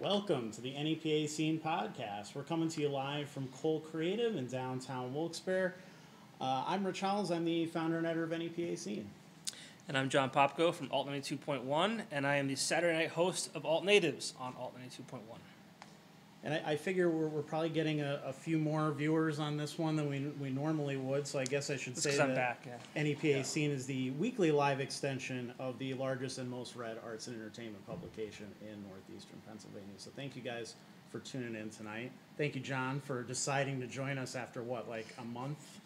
Welcome to the NEPA Scene podcast. We're coming to you live from Cole Creative in downtown Wilkes-Barre. I'm Rich Howells. I'm the founder and editor of NEPA Scene. And I'm John Popko from Alt 92.1, and I am the Saturday night host of Alt Natives on Alt 92.1. And I figure we're probably getting a few more viewers on this one than we normally would, so I guess I should say that back, yeah. NEPA Scene is the weekly live extension of the largest and most read arts and entertainment publication in northeastern Pennsylvania. So thank you guys for tuning in tonight. Thank you, John, for deciding to join us after, what, like a month?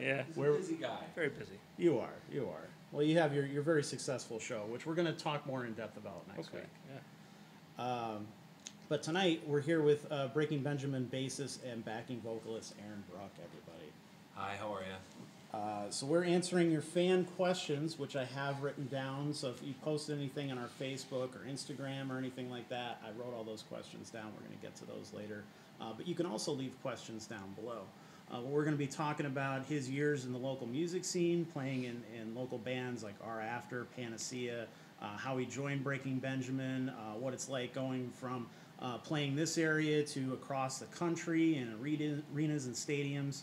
Yeah. We're a busy guy. Very busy. You are. You are. Well, you have your very successful show, which we're going to talk more in depth about next week. Yeah. But tonight, we're here with Breaking Benjamin bassist and backing vocalist Aaron Brock, everybody. Hi, how are you? So we're answering your fan questions, which I have written down. So if you posted anything on our Facebook or Instagram or anything like that, I wrote all those questions down. We're going to get to those later. But you can also leave questions down below. We're going to be talking about his years in the local music scene, playing in local bands like Our After, Panacea, how he joined Breaking Benjamin, what it's like going from playing this area to across the country in arenas and stadiums,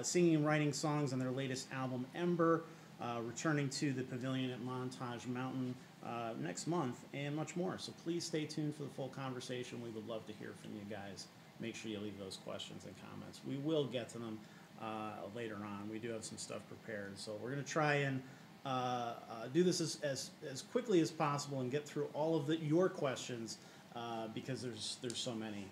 singing and writing songs on their latest album, Ember, returning to the Pavilion at Montage Mountain next month, and much more. So please stay tuned for the full conversation. We would love to hear from you guys. Make sure you leave those questions and comments. We will get to them later on. We do have some stuff prepared. So we're going to try and do this as quickly as possible and get through all of your questions. Because there's so many.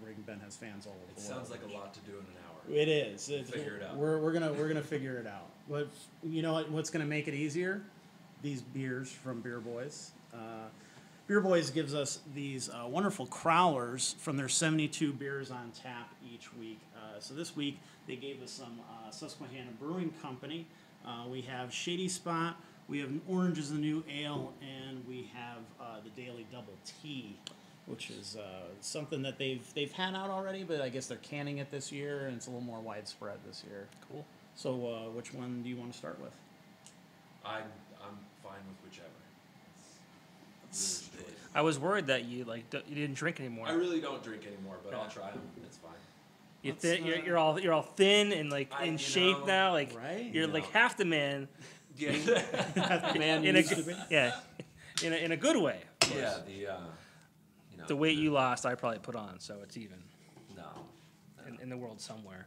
Breaking Ben has fans all over the world. It sounds like a lot to do in an hour. It is. Figure it out. We're gonna figure it out. But you know what? What's gonna make it easier? These beers from Beer Boys. Beer Boys gives us these wonderful crowlers from their 72 beers on tap each week. So this week they gave us some Susquehanna Brewing Company. We have Shady Spot. We have Orange is the New Ale, and we have the Daily Double Tea, which is something that they've had out already, but I guess they're canning it this year, and it's a little more widespread this year. Cool. So which one do you want to start with? I'm fine with whichever. It's I was worried that you you didn't drink anymore. I really don't drink anymore, but yeah. I'll try them. It's fine. You're all thin and in shape now. Like right? You're like half the man. Yeah. Man in a good way. Yeah, the weight you lost, I probably put on, so it's even. No. In the world somewhere.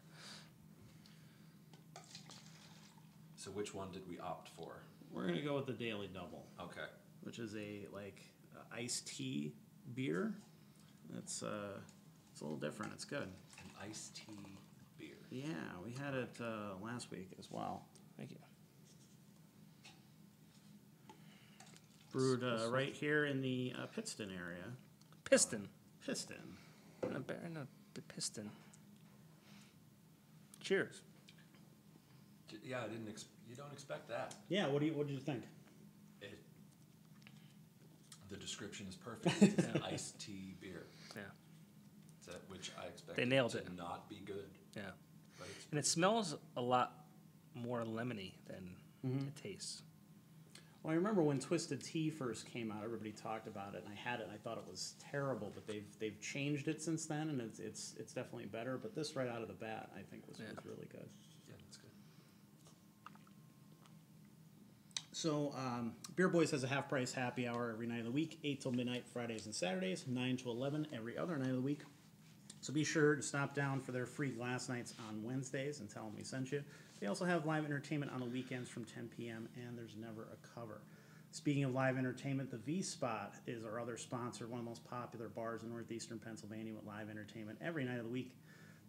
So which one did we opt for? We're gonna go with the Daily Double. Okay. Which is a iced tea beer. It's a little different. It's good. An iced tea beer. Yeah, we had it last week as well. Thank you. Brewed right here in the Pittston area. Pittston. Pittston. Cheers. Yeah, I didn't. You don't expect that. Yeah. What did you think? The description is perfect. It's an iced tea beer. Yeah. Which I expect. They nailed it. To not be good. Yeah. But it smells a lot more lemony than it tastes. Well, I remember when Twisted Tea first came out, everybody talked about it, and I had it, and I thought it was terrible, but they've changed it since then, and it's definitely better, but this right out of the bat, I think, was really good. Yeah, that's good. So, Beer Boys has a half-price happy hour every night of the week, 8 till midnight Fridays and Saturdays, 9 to 11 every other night of the week. So be sure to stop down for their free glass nights on Wednesdays and tell them we sent you. They also have live entertainment on the weekends from 10 p.m., and there's never a cover. Speaking of live entertainment, the V-Spot is our other sponsor, one of the most popular bars in northeastern Pennsylvania with live entertainment every night of the week.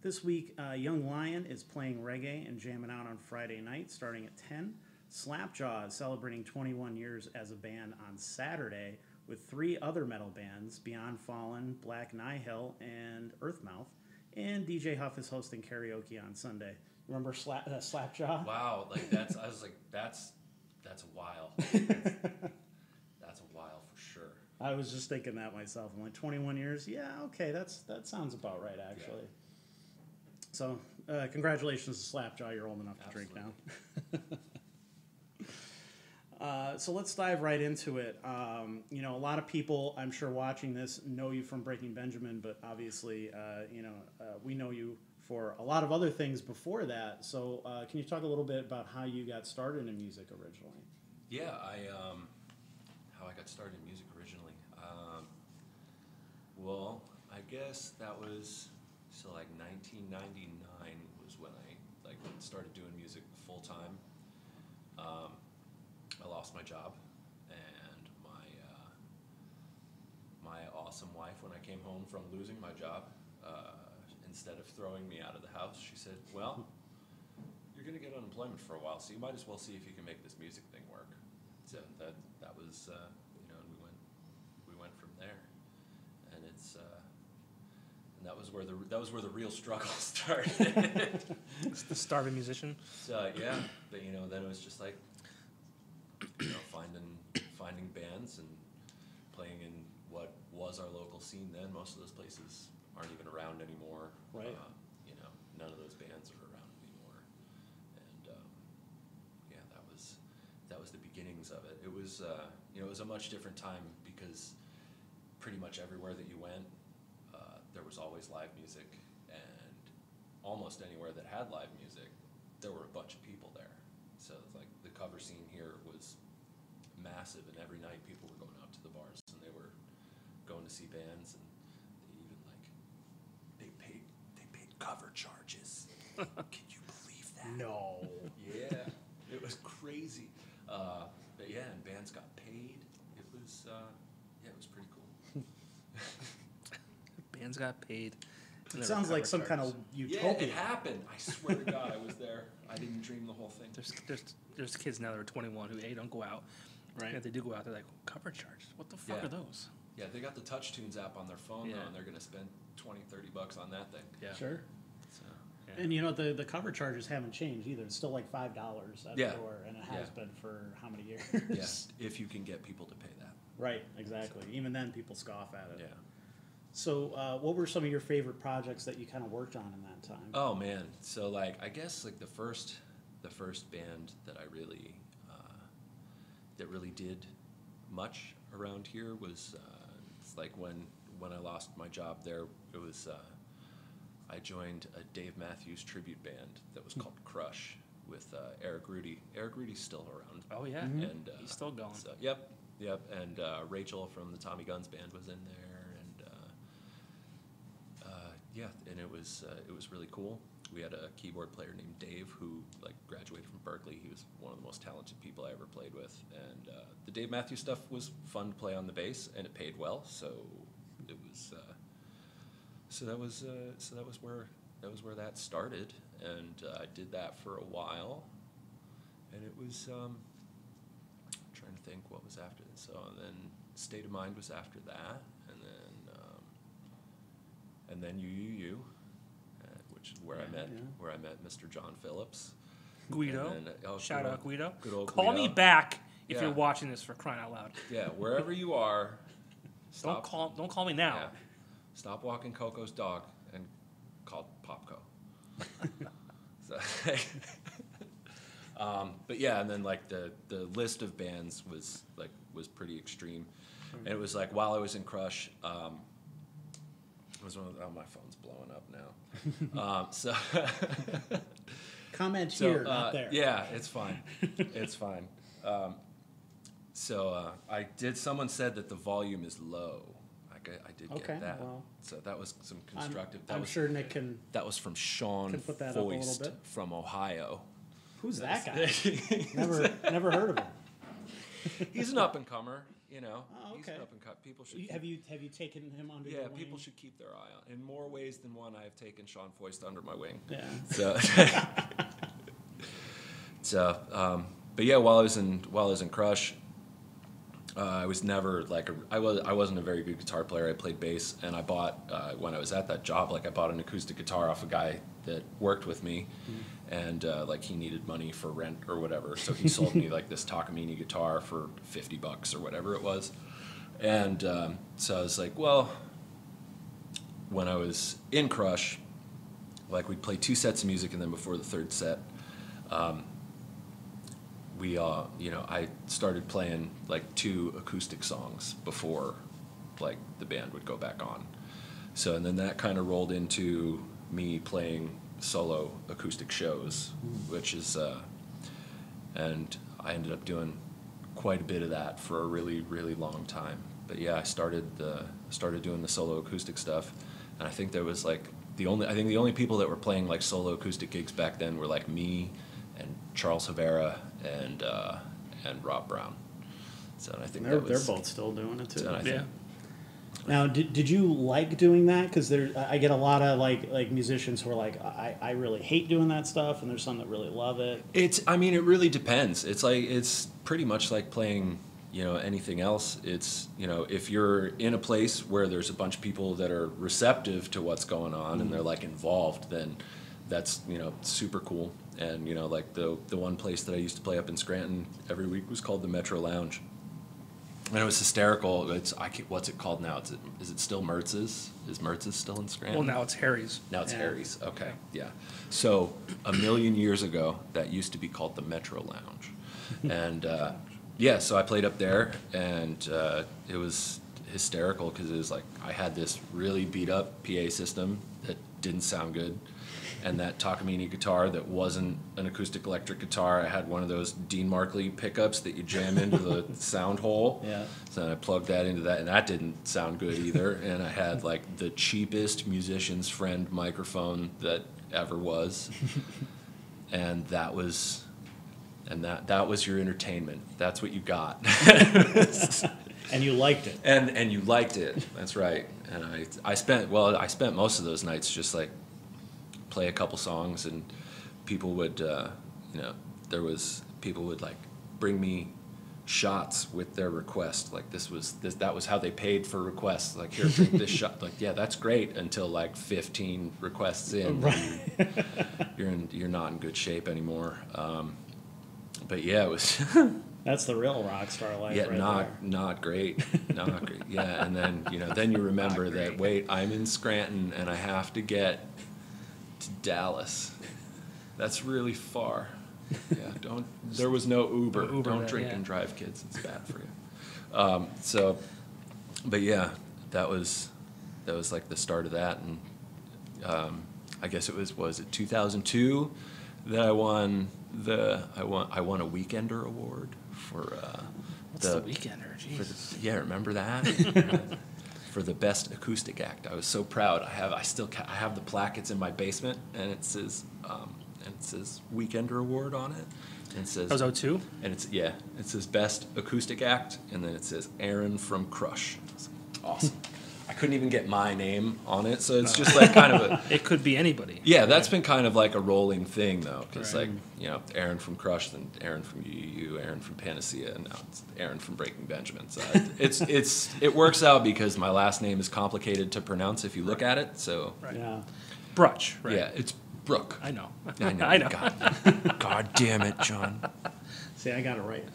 This week, Young Lion is playing reggae and jamming out on Friday night starting at 10. Slapjaw is celebrating 21 years as a band on Saturday with three other metal bands, Beyond Fallen, Black Nihil, and Earthmouth. And DJ Huff is hosting karaoke on Sunday. Remember Slapjaw? Wow, that's a while. That's a while for sure. I was just thinking that myself. I'm like, 21 years? Yeah, okay, that sounds about right, actually. Yeah. So, congratulations to Slapjaw. You're old enough to drink now. So let's dive right into it. You know, a lot of people, I'm sure watching this, know you from Breaking Benjamin, but obviously, we know you for a lot of other things before that. So can you talk a little bit about how you got started in music originally? Yeah, how I got started in music originally. Well, I guess that was, so like 1999 was when I started doing music full time. I lost my job and my awesome wife, when I came home from losing my job, instead of throwing me out of the house, she said, well, you're going to get unemployment for a while, so you might as well see if you can make this music thing work. So that was, and we went from there, and it's, and that was where the real struggle started. It's the starving musician. So yeah, but then it was just like, finding bands and playing in what was our local scene then. Most of those places aren't even around anymore. Right. None of those bands are around anymore. And yeah, that was the beginnings of it. It was it was a much different time because pretty much everywhere that you went, there was always live music, and almost anywhere that had live music, there were a bunch of people there. So it's like the cover scene here was massive, and every night people were going out to the bars and they were going to see bands, and they even they paid cover charges. Can you believe that? No. Yeah, it was crazy. But yeah, and bands got paid. It was it was pretty cool. Bands got paid. It sounds like some kind of utopia. Yeah, it happened. I swear to God, I was there. I didn't dream the whole thing. There's kids now that are 21 who don't go out, right? And if they do go out, they're like, cover charges. What the fuck are those? Yeah, they got the Touch Tunes app on their phone though, and they're gonna spend $20-$30 on that thing. Yeah, sure. So, yeah. And the cover charges haven't changed either. It's still like $5 at the door, and it has been for how many years? Yes, yeah. If you can get people to pay that. Right, exactly. So, even then, people scoff at it. Yeah. So what were some of your favorite projects that you kind of worked on in that time? Oh man, so I guess the first band that I really that really did much around here was it's like when I lost my job there, it was I joined a Dave Matthews tribute band that was called Crush with Eric Rudy. Eric Rudy's still around. Oh yeah, mm-hmm. And he's still going. So, yep, and Rachel from the Tommy Guns band was in there. Yeah, and it was really cool. We had a keyboard player named Dave who graduated from Berkeley. He was one of the most talented people I ever played with. And the Dave Matthews stuff was fun to play on the bass, and it paid well. So it was so that was where that started. And I did that for a while, and it was I'm trying to think what was after that. So and then State of Mind was after that, and then. And then UUU, which is where I met Mr. John Phillips. Guido, shout out Guido. Good old Call Guido. Me back if you're watching this, for crying out loud. Yeah, wherever you are, stop. Don't call me now. Yeah. Stop walking Coco's dog and call Popco. So, but yeah, and then the list of bands was pretty extreme, and it was while I was in Crush. Was one of the, oh, my phone's blowing up now. So comment here, not there. Yeah, it's fine. It's fine. I did. Someone said that the volume is low. I did get that. Well, so that was some constructive. I'm sure Nick can. That was from Sean Foist from Ohio. Who's that guy? never heard of him. He's an up and comer. Oh, okay. He's an up and cut. People should have you taken him under your wing? Yeah, people should keep their eye on. In more ways than one, I have taken Sean Foist under my wing. Yeah. So, but yeah, while I was in Crush, I was never I wasn't a very good guitar player. I played bass, and I bought when I was at that job, I bought an acoustic guitar off a guy that worked with me, and he needed money for rent or whatever, so he sold me this Takamine guitar for $50 or whatever it was, and so I was well, when I was in Crush, we'd play two sets of music, and then before the third set, we you know, I started playing like 2 acoustic songs before like the band would go back on. So, and then that kind of rolled into me playing solo acoustic shows, which is, and I ended up doing quite a bit of that for a really, really long time. But yeah, I started doing the solo acoustic stuff, and I think there was like the only people that were playing like solo acoustic gigs back then were like me and Charles Havera and Rob Brown. So I think they're both still doing it too. Yeah. Now, did you like doing that? Because I get a lot of like musicians who are like, I really hate doing that stuff, and there's some that really love it. I mean, it really depends. It's like, it's pretty much like playing, you know, anything else. It's, you know, if you're in a place where there's a bunch of people that are receptive to what's going on, mm-hmm. and they're like involved, then that's, you know, super cool. And, you know, like the one place that I used to play up in Scranton every week was called the Metro Lounge. And it was hysterical. What's it called now? Is it still Mertz's? Is Mertz's still in Scranton? Well, now it's Harry's. Now it's Harry's. Okay, yeah. So a million years ago, that used to be called the Metro Lounge. And yeah, so I played up there, and it was hysterical because it was like I had this really beat up PA system that didn't sound good, and that Takamine guitar that wasn't an acoustic electric guitar. I had one of those Dean Markley pickups that you jam into the sound hole. Yeah. So I plugged that into that, and that didn't sound good either. And I had like the cheapest musician's friend microphone that ever was. And that was your entertainment. That's what you got. And you liked it. And you liked it. That's right. And I spent most of those nights just like play a couple songs, and people would, you know, people would like bring me shots with their request. Like that was how they paid for requests. Like, here, drink this shot. Like, yeah, that's great until like 15 requests in, right. You're not in good shape anymore. But yeah, it was. That's the real rock star life. Yeah, right, not great. Not great. Yeah, and then, you know, then you remember that, wait, I'm in Scranton and I have to get to Dallas. That's really far. Yeah, don't. There was no Uber. Don't drink and drive, kids. It's bad for you. So, but yeah, that was like the start of that, and I guess it was it 2002 that I won I won a Weekender award for what's the Weekender? Jeez. Yeah, remember that? For the best acoustic act. I was so proud. I have the plaque. It's in my basement, and it says Weekender Award on it. And it says that was 2002. And it's it says best acoustic act, and then it says Aaron from Crush. Awesome. I couldn't even get my name on it, so it's just like kind of a it could be anybody. Yeah, that's been kind of like a rolling thing though, because like, you know, Aaron from Crush, then Aaron from UUU, Aaron from Panacea, and now it's Aaron from Breaking Benjamin. So it works out because my last name is complicated to pronounce if you look at it. So right. Yeah. Brutch, right? Yeah, it's Brooke. I know. I know. God damn it, John. See, I got it right.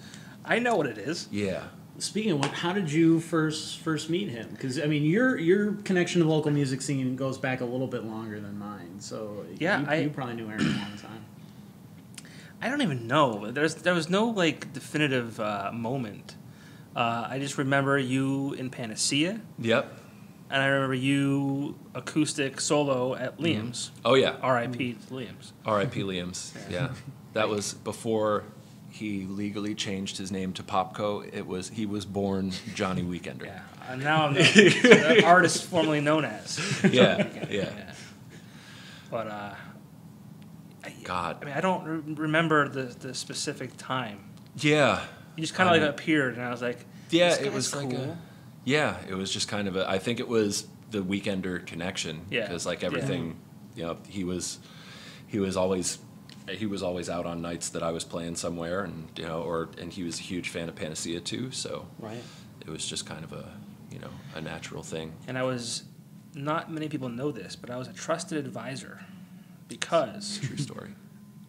I know what it is. Yeah. Speaking of, how did you first meet him? Because I mean, your connection to the local music scene goes back a little bit longer than mine. So yeah, you probably knew Aaron a long time. I don't even know. There was no like definitive moment. I just remember you in Panacea. Yep. And I remember you acoustic solo at Liam's. Mm-hmm. Oh yeah. R.I.P. Liam's. R.I.P. Liam's. Yeah, that was before he legally changed his name to Popco. He was born Johnny Weekender. Yeah, and now I'm the artist formerly known as. Yeah, yeah. But God, I mean, I don't remember the specific time. Yeah, you just kind of like appeared, and I was like, yeah, it was cool. It was just kind of a. I think it was the Weekender connection. Yeah, because like everything, you know, he was always. He was always out on nights that I was playing somewhere, and you know, and he was a huge fan of Panacea too, so right. It was just kind of a, you know, a natural thing. And I was, not many people know this, but I was a trusted advisor because true story.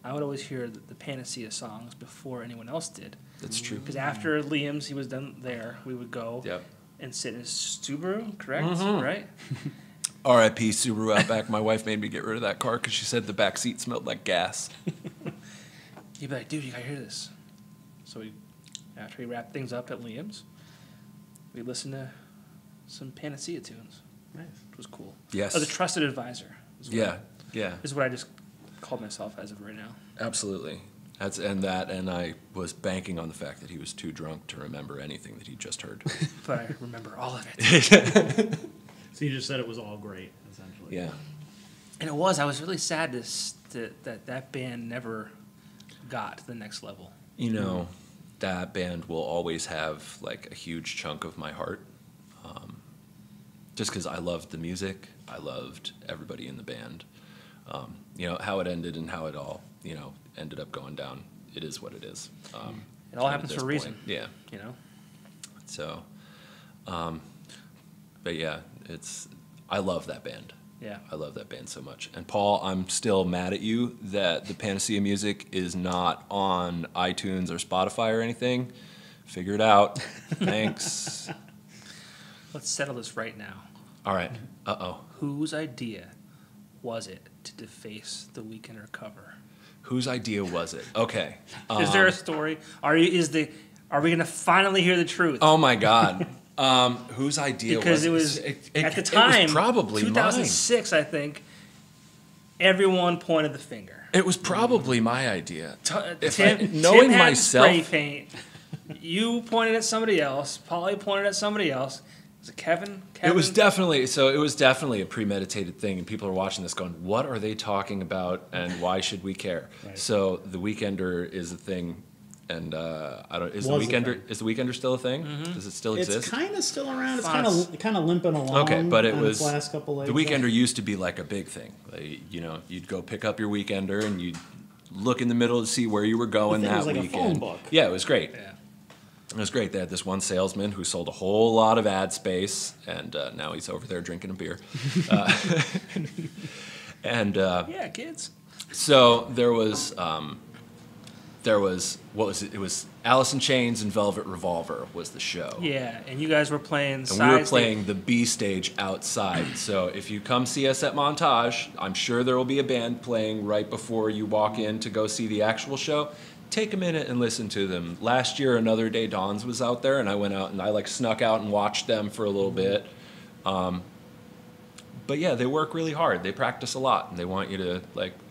I would always hear the Panacea songs before anyone else did. That's true. Because after Liam's, he was done there. We would go and sit in his Subaru, correct? Mm-hmm. Right. R.I.P. Subaru Outback. My wife made me get rid of that car because she said the back seat smelled like gas. You'd be like, dude, you gotta hear this. So we, after we wrapped things up at Liam's, we listened to some Panacea tunes. Nice. Which was cool. Yes. Oh, the Trusted Advisor. Is what I just called myself as of right now. Absolutely. And I was banking on the fact that he was too drunk to remember anything that he just heard. But I remember all of it. So you just said it was all great, essentially. Yeah. And it was. I was really sad that band never got to the next level. You know, that band will always have, like, a huge chunk of my heart. Just because I loved the music. I loved everybody in the band. You know, how it ended and how it all, you know, ended up going down. It is what it is. It all happens for a reason. Yeah. You know? So, but yeah, I love that band. Yeah. I love that band so much. And Paul, I'm still mad at you that the Panacea music is not on iTunes or Spotify or anything. Figure it out. Thanks. Let's settle this right now. All right. Uh-oh. Whose idea was it to deface the Weekender cover? Whose idea was it? Okay. Is there a story? Are we going to finally hear the truth? Oh, my God. Whose idea was it? Because it was, at the time, probably 2006, mine. I think, everyone pointed the finger. It was probably my idea. Tim had myself, spray paint. You pointed at somebody else. Polly pointed at somebody else. Was it Kevin? It was definitely a premeditated thing, and people are watching this going, what are they talking about, and why should we care? Right. So the Weekender is a thing, and is the Weekender still a thing? Mm-hmm. Does it still exist? It's kind of still around. It's kind of limping along. Okay, but it was last couple legs. The Weekender used to be like a big thing. Like, you know, you'd go pick up your Weekender and you'd look in the middle to see where you were going that weekend. It was like a phone book. Yeah, it was great. Yeah. It was great. They had this one salesman who sold a whole lot of ad space, and now he's over there drinking a beer. Yeah, kids. So there was, what was it? It was Alice in Chains and Velvet Revolver was the show. Yeah, and you guys were playing. And we were playing the B stage outside. So if you come see us at Montage, I'm sure there will be a band playing right before you walk in to go see the actual show. Take a minute and listen to them. Last year, Another Day Dawns was out there, and I went out and I snuck out and watched them for a little bit. But yeah, they work really hard. They practice a lot, and they want you to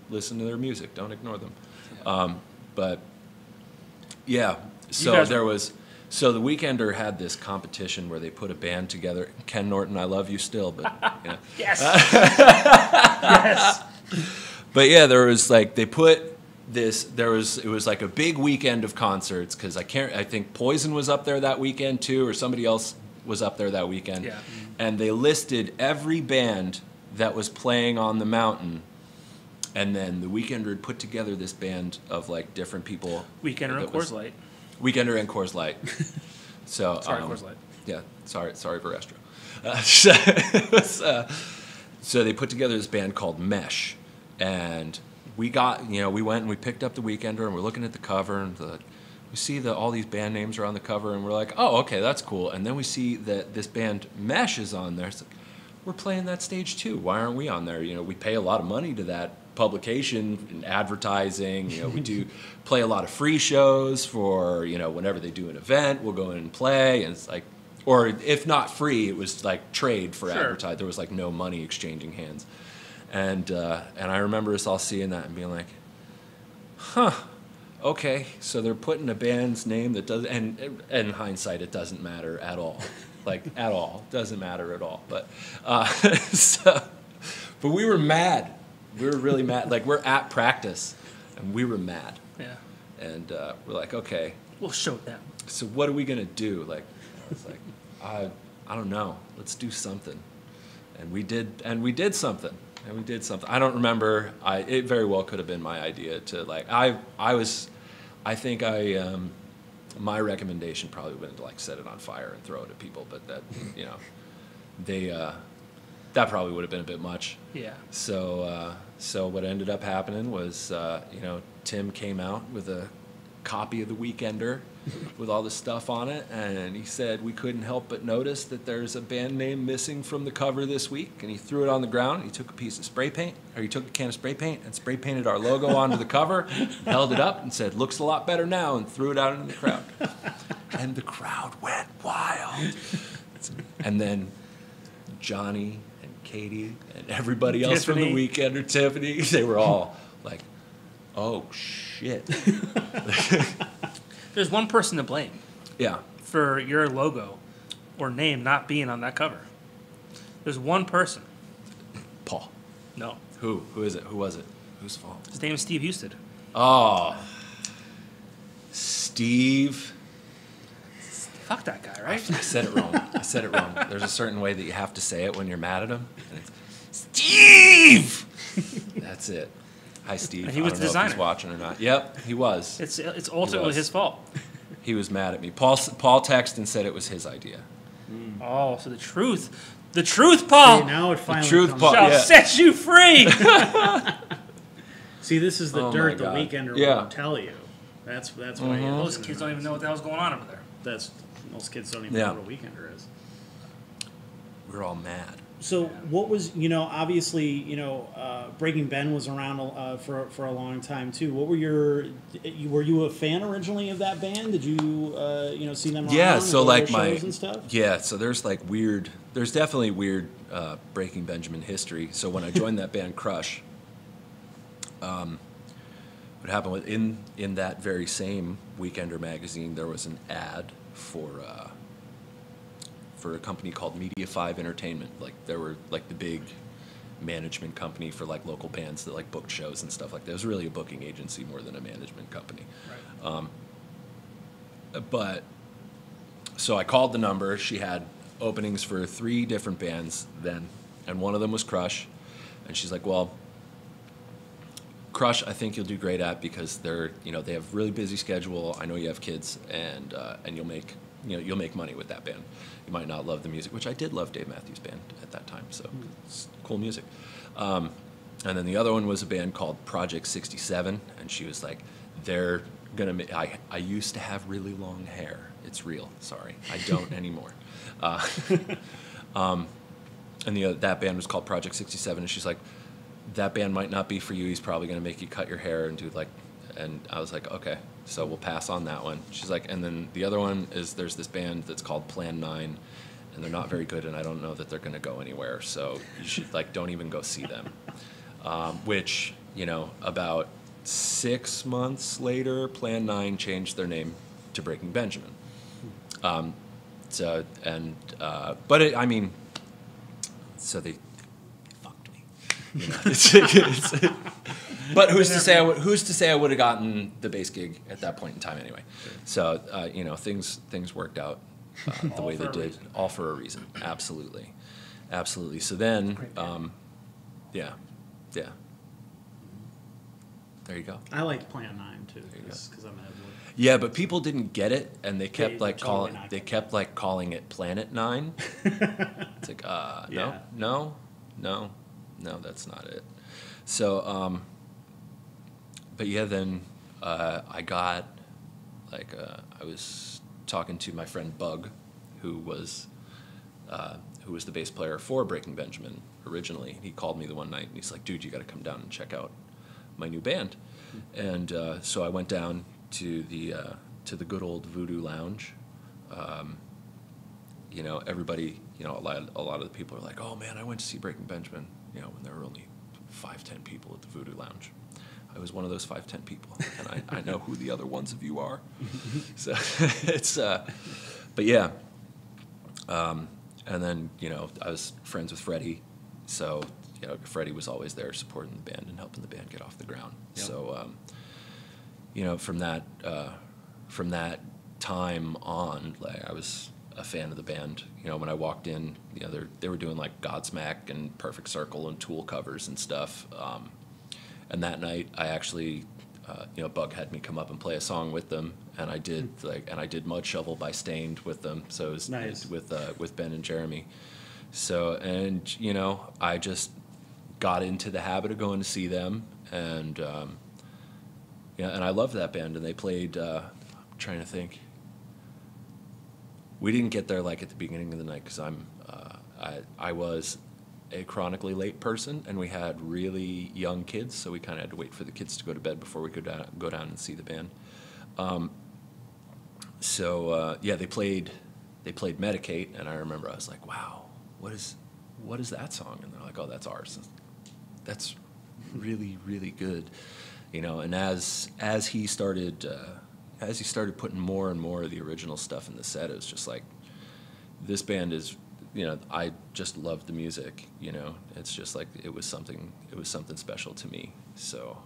listen to their music. Don't ignore them. Yeah. But yeah, so there was. So the Weekender had this competition where they put a band together. Ken Norton, I love you still, but you know. Yes. Yes. But yeah, there was they put. It was like a big weekend of concerts because I think Poison was up there that weekend too, or somebody else was up there that weekend. Yeah. And they listed every band that was playing on the mountain. And then the Weekender had put together this band of different people. Weekender and Coors Light. So, sorry, Coors Light. Yeah, sorry for Astro. So they put together this band called Mesh. And we went and we picked up the Weekender and we're looking at the cover and we see that all these band names are on the cover and we're like, oh, okay, that's cool. And then we see that this band Mesh is on there. It's like, we're playing that stage too. Why aren't we on there? You know, we pay a lot of money to that publication and advertising. You know, we do play a lot of free shows for, you know, whenever they do an event, we'll go in and play. And it's like, or if not free, it was like trade for advertising. There was no money exchanging hands. And I remember us all seeing that and being like, huh, okay, so they're putting a band's name that doesn't, and in hindsight, it doesn't matter at all. At all. Doesn't matter at all. But, but we were mad. We were really mad. We're at practice, and we were mad. Yeah. And we're like, okay. We'll show them. So what are we going to do? I don't know. Let's do something. And we did something. And we did something. I don't remember. It very well could have been my idea to my recommendation probably would have been to set it on fire and throw it at people, but that, you know, that probably would have been a bit much. Yeah. So, so what ended up happening was, you know, Tim came out with a copy of the Weekender with all this stuff on it, and he said we couldn't help but notice that there's a band name missing from the cover this week, and he threw it on the ground, and he took a piece of spray paint, or he took a can of spray paint and spray painted our logo onto the cover, held it up and said, looks a lot better now, and threw it out into the crowd. And the crowd went wild. And then Johnny and Katie and everybody else from the Weekender, Tiffany, they were all like, oh, shit. There's one person to blame. Yeah. For your logo or name not being on that cover. There's one person. Paul. No. Who? Who is it? Who was it? Whose fault? His name is Steve Houston. Oh. Steve. Fuck that guy, right? I said it wrong. I said it wrong. There's a certain way that you have to say it when you're mad at him. And it's, Steve! That's it. Hi, Steve. And he was the designer. I don't know if he's watching or not. Yep, he was. It's ultimately his fault. He was mad at me. Paul texted and said it was his idea. Mm. Oh, so the truth, Paul. See, now it finally shall set you free. See, this is the dirt the Weekender won't tell you. That's why those kids don't even know what the hell's going on over there. That's most kids don't even know what a Weekender is. We're all mad. So what was, obviously, Breaking Ben was around for a long time, too. What were your, were you a fan originally of that band? Did you, see them around? Yeah, so like shows and stuff? Yeah, so there's like weird, there's definitely weird Breaking Benjamin history. So when I joined that band, Crush, what happened was in that very same Weekender magazine, there was an ad for a company called Media5 Entertainment. Like, they were like the big management company for like local bands that like booked shows and stuff like that. It was really a booking agency more than a management company. Right. But so I called the number. She had openings for 3 different bands then, and one of them was Crush. And she's like, well, Crush, I think you'll do great at because they're, they have a really busy schedule. I know you have kids, and you'll make, you'll make money with that band. You might not love the music, which I did love Dave Matthews Band at that time, so it's cool music. And then the other one was a band called Project 67, and she was like, they're gonna make, I used to have really long hair. It's real, sorry. I don't anymore. And that band was called Project 67, and she's like, that band might not be for you. He's probably going to make you cut your hair and do like, and I was like, okay, so we'll pass on that one. She's like, and then the other one is there's this band that's called Plan Nine, and they're not very good, and I don't know that they're going to go anywhere. So you should like, don't even go see them. Which, about 6 months later, Plan Nine changed their name to Breaking Benjamin. But I mean, so they, but who's to say I would have gotten the bass gig at that point in time anyway? Sure. So things worked out the way they did, all for a reason. Absolutely, absolutely. So then, yeah. There you go. I liked Plan 9 too, because I'm ahead. Yeah, but people didn't get it, and they kept calling it Planet 9. It's like no, that's not it. So, but yeah, then I got, like, I was talking to my friend Bug, who was the bass player for Breaking Benjamin originally. He called me the one night, and he's like, dude, you got to come down and check out my new band. And so I went down to the good old Voodoo Lounge. Everybody, a lot of the people are like, oh, man, I went to see Breaking Benjamin. When there were only 5-10 people at the Voodoo Lounge. I was one of those 5-10 people, and I know who the other ones of you are. So it's, but yeah. And then, I was friends with Freddie, so, Freddie was always there supporting the band and helping the band get off the ground. Yep. So, from that time on, like, I was a fan of the band. When I walked in, they were doing like Godsmack and Perfect Circle and Tool covers and stuff. And that night, I actually, Bug had me come up and play a song with them, and I did and I did Mud Shovel by Stained with them. So it was nice. With Ben and Jeremy. So I just got into the habit of going to see them, and and I loved that band, and they played. I'm trying to think. We didn't get there like at the beginning of the night because I was a chronically late person, and we had really young kids, so we kind of had to wait for the kids to go to bed before we could go down and see the band. Yeah, they played Medicate, and I remember I was like, wow, what is that song? And they're like, oh, that's ours. And that's really, really good, you know. And as he started putting more and more of the original stuff in the set, it was just like, this band is, you know, I just loved the music, you know. It's just like, it was something special to me. So,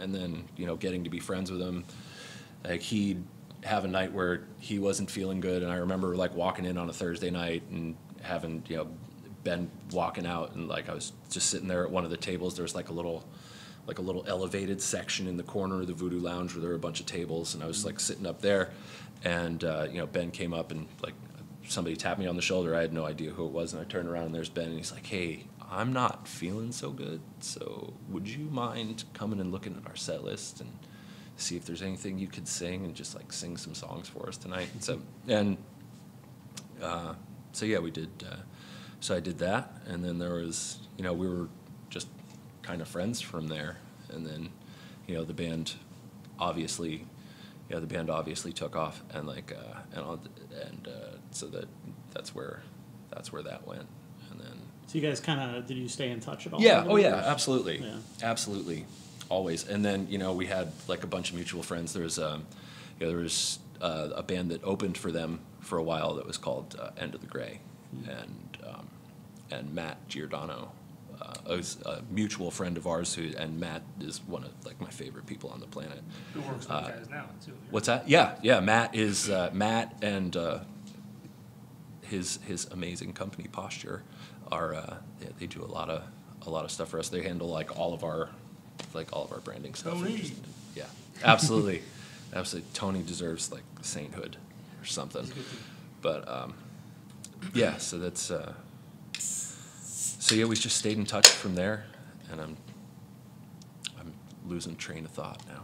and then, you know, getting to be friends with him, like, he'd have a night where he wasn't feeling good, and I remember, like, walking in on a Thursday night and having, you know, Ben walking out, and, like, I was just sitting there at one of the tables. There was, like, a little elevated section in the corner of the Voodoo Lounge where there were a bunch of tables, and I was, like, sitting up there, and, you know, Ben came up, and, like, somebody tapped me on the shoulder. I had no idea who it was, and I turned around, and there's Ben, and he's like, hey, I'm not feeling so good, so would you mind coming and looking at our set list and see if there's anything you could sing, and just, like, sing some songs for us tonight? So yeah, we did. So I did that, and then there was, you know, we were just kind of friends from there. And then, you know, the band obviously took off, and like, so that's where that went. And then, so you guys kind of, did you stay in touch at all? Yeah. Oh yeah, absolutely. Yeah. Absolutely. Always. And then, you know, we had like a bunch of mutual friends. There was, you know, a band that opened for them for a while that was called End of the Gray, and Matt Giordano, a mutual friend of ours, and Matt is one of like my favorite people on the planet. Who works with you guys now too? What's that? Yeah. Matt is Matt and his amazing company Posture are they do a lot of stuff for us. They handle like all of our branding stuff. Tony. Just, yeah, absolutely. Absolutely. Tony deserves like sainthood or something. But yeah, so that's so yeah, we just stayed in touch from there, and I'm losing train of thought now.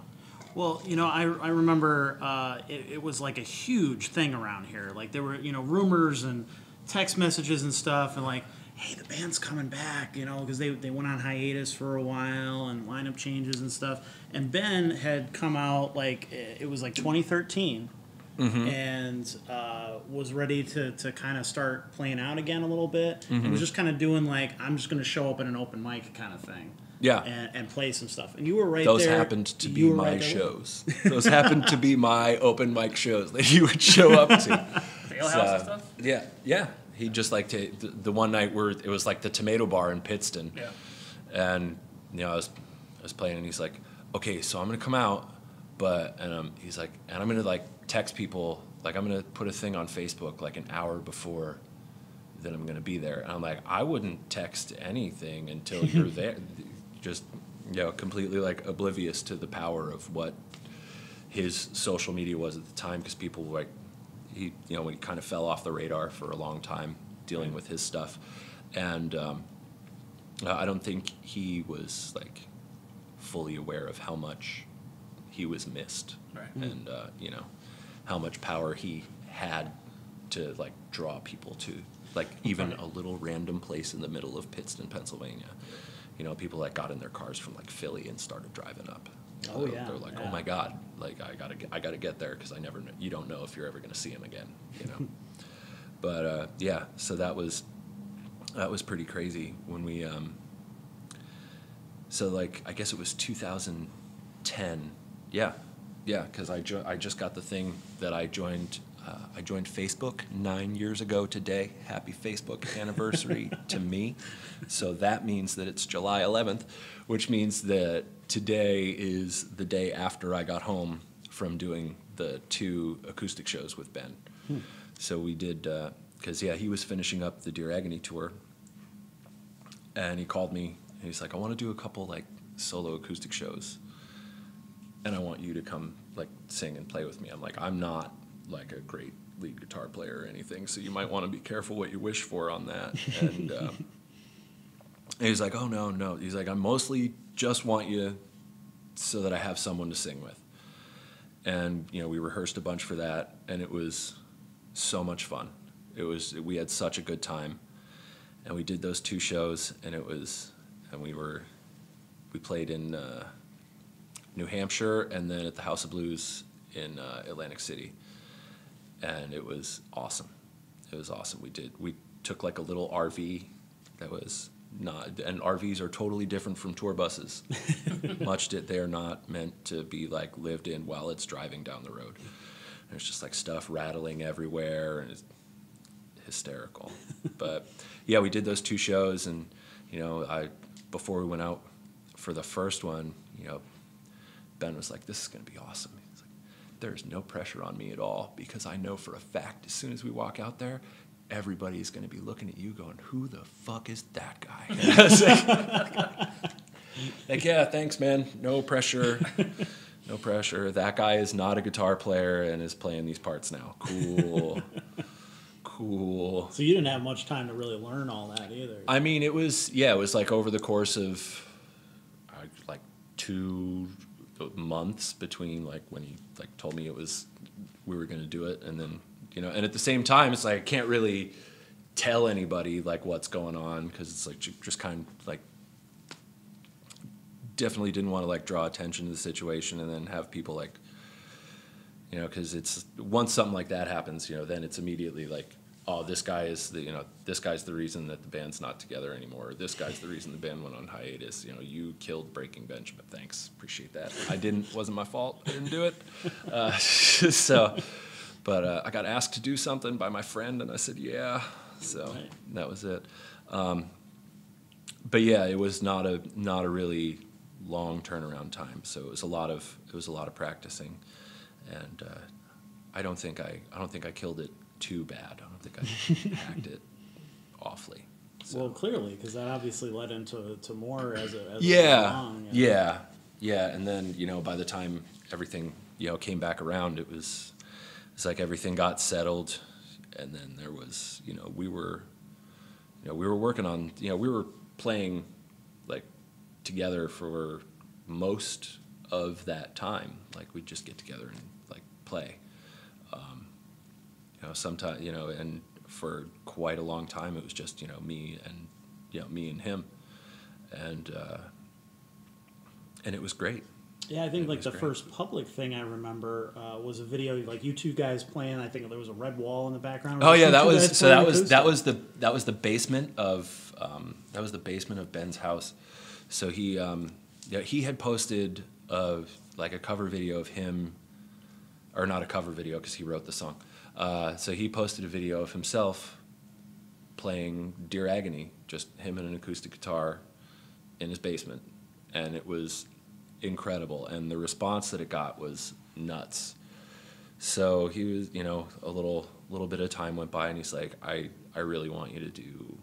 Well, you know, I remember it was like a huge thing around here. Like there were, you know, rumors and text messages and stuff, and like, hey, the band's coming back, you know, because they went on hiatus for a while and lineup changes and stuff. And Ben had come out, like, it was like 2013, mm-hmm. and was ready to kind of start playing out again a little bit. Mm-hmm. And was just kind of doing, like, I'm just going to show up at an open mic kind of thing. Yeah. And play some stuff. And you were right there. Those happened to be my shows. Those happened to be my open mic shows that you would show up to. Alehouse and stuff? Yeah, yeah. He just like the one night where it was like the Tomato Bar in Pittston, yeah. And you know I was playing, and he's like, okay, so I'm gonna come out, he's like, and I'm gonna like text people, like I'm gonna put a thing on Facebook like an hour before that I'm gonna be there, and I'm like, I wouldn't text anything until you're there, just, you know, completely like oblivious to the power of what his social media was at the time, because people were like. He, you know, when he kind of fell off the radar for a long time, dealing with his stuff, and I don't think he was like fully aware of how much he was missed, right. And you know, how much power he had to like draw people to, like even a little random place in the middle of Pittston, Pennsylvania. You know, people that got in their cars from like Philly and started driving up. Oh yeah, they're like, yeah. Oh my God, like I gotta get there, because I never, you don't know if you're ever gonna see him again, you know. But yeah, so that was pretty crazy when we. So like I guess it was 2010, yeah, because I just got the thing that I joined Facebook 9 years ago today. Happy Facebook anniversary to me. So that means that it's July 11th, which means that today is the day after I got home from doing the 2 acoustic shows with Ben. Hmm. So we did, because yeah, he was finishing up the Dear Agony tour, and he called me, and he's like, I want to do a couple like solo acoustic shows, and I want you to come like sing and play with me. I'm like, I'm not like a great lead guitar player or anything, so you might want to be careful what you wish for on that. And he's like, oh no. He's like, I mostly just want you so that I have someone to sing with. And you know, we rehearsed a bunch for that, and it was so much fun. It was, we had such a good time, and we did those two shows, and it was, and we played in New Hampshire, and then at the House of Blues in Atlantic City, and it was awesome. It was awesome. We took like a little RV that was not, and RVs are totally different from tour buses. Much that they are not meant to be like lived in while it's driving down the road. And there's just like stuff rattling everywhere, and it's hysterical. But yeah, we did those two shows, and you know, before we went out for the first one, you know, Ben was like, "This is gonna be awesome." He's like, "There's no pressure on me at all, because I know for a fact as soon as we walk out there, everybody's gonna be looking at you going, who the fuck is that guy?" And I was like, "Yeah, thanks, man. No pressure. No pressure. That guy is not a guitar player and is playing these parts now. Cool." Cool. So you didn't have much time to really learn all that either. I mean, it was, yeah, it was like over the course of like 2 months between like when he like told me it was, we were going to do it, and then, you know, and at the same time, it's like I can't really tell anybody like what's going on, because it's like just kind of like definitely didn't want to like draw attention to the situation and then have people like, you know, because it's once something like that happens, you know, then it's immediately like, oh, this guy is the, you know, this guy's the reason that the band's not together anymore. Or this guy's the reason the band went on hiatus. You know, you killed Breaking Benjamin. Thanks, appreciate that. I didn't. Wasn't my fault. I didn't do it. So, but I got asked to do something by my friend, and I said yeah. So that was it. But yeah, it was not a really long turnaround time. So it was a lot of practicing, and I don't think I killed it too bad. I don't think I hacked it awfully. So. Well, clearly, because that obviously led into more as yeah, it went along, you know? Yeah, yeah. And then, you know, by the time everything, you know, came back around, it's like everything got settled, and then there was, you know, we were working on, you know, we were playing like together for most of that time. Like we'd just get together and like play. You know, sometimes, you know, and for quite a long time, it was just, you know, me and him, and it was great. Yeah, I think like the first public thing I remember was a video like you two guys playing. I think there was a red wall in the background. Oh yeah, that was the basement of Ben's house. So he yeah, he had posted like a cover video of him, or not a cover video because he wrote the song. So he posted a video of himself playing Dear Agony, just him and an acoustic guitar in his basement. And it was incredible. And the response that it got was nuts. So he was, you know, a little bit of time went by, and he's like, I really want you to do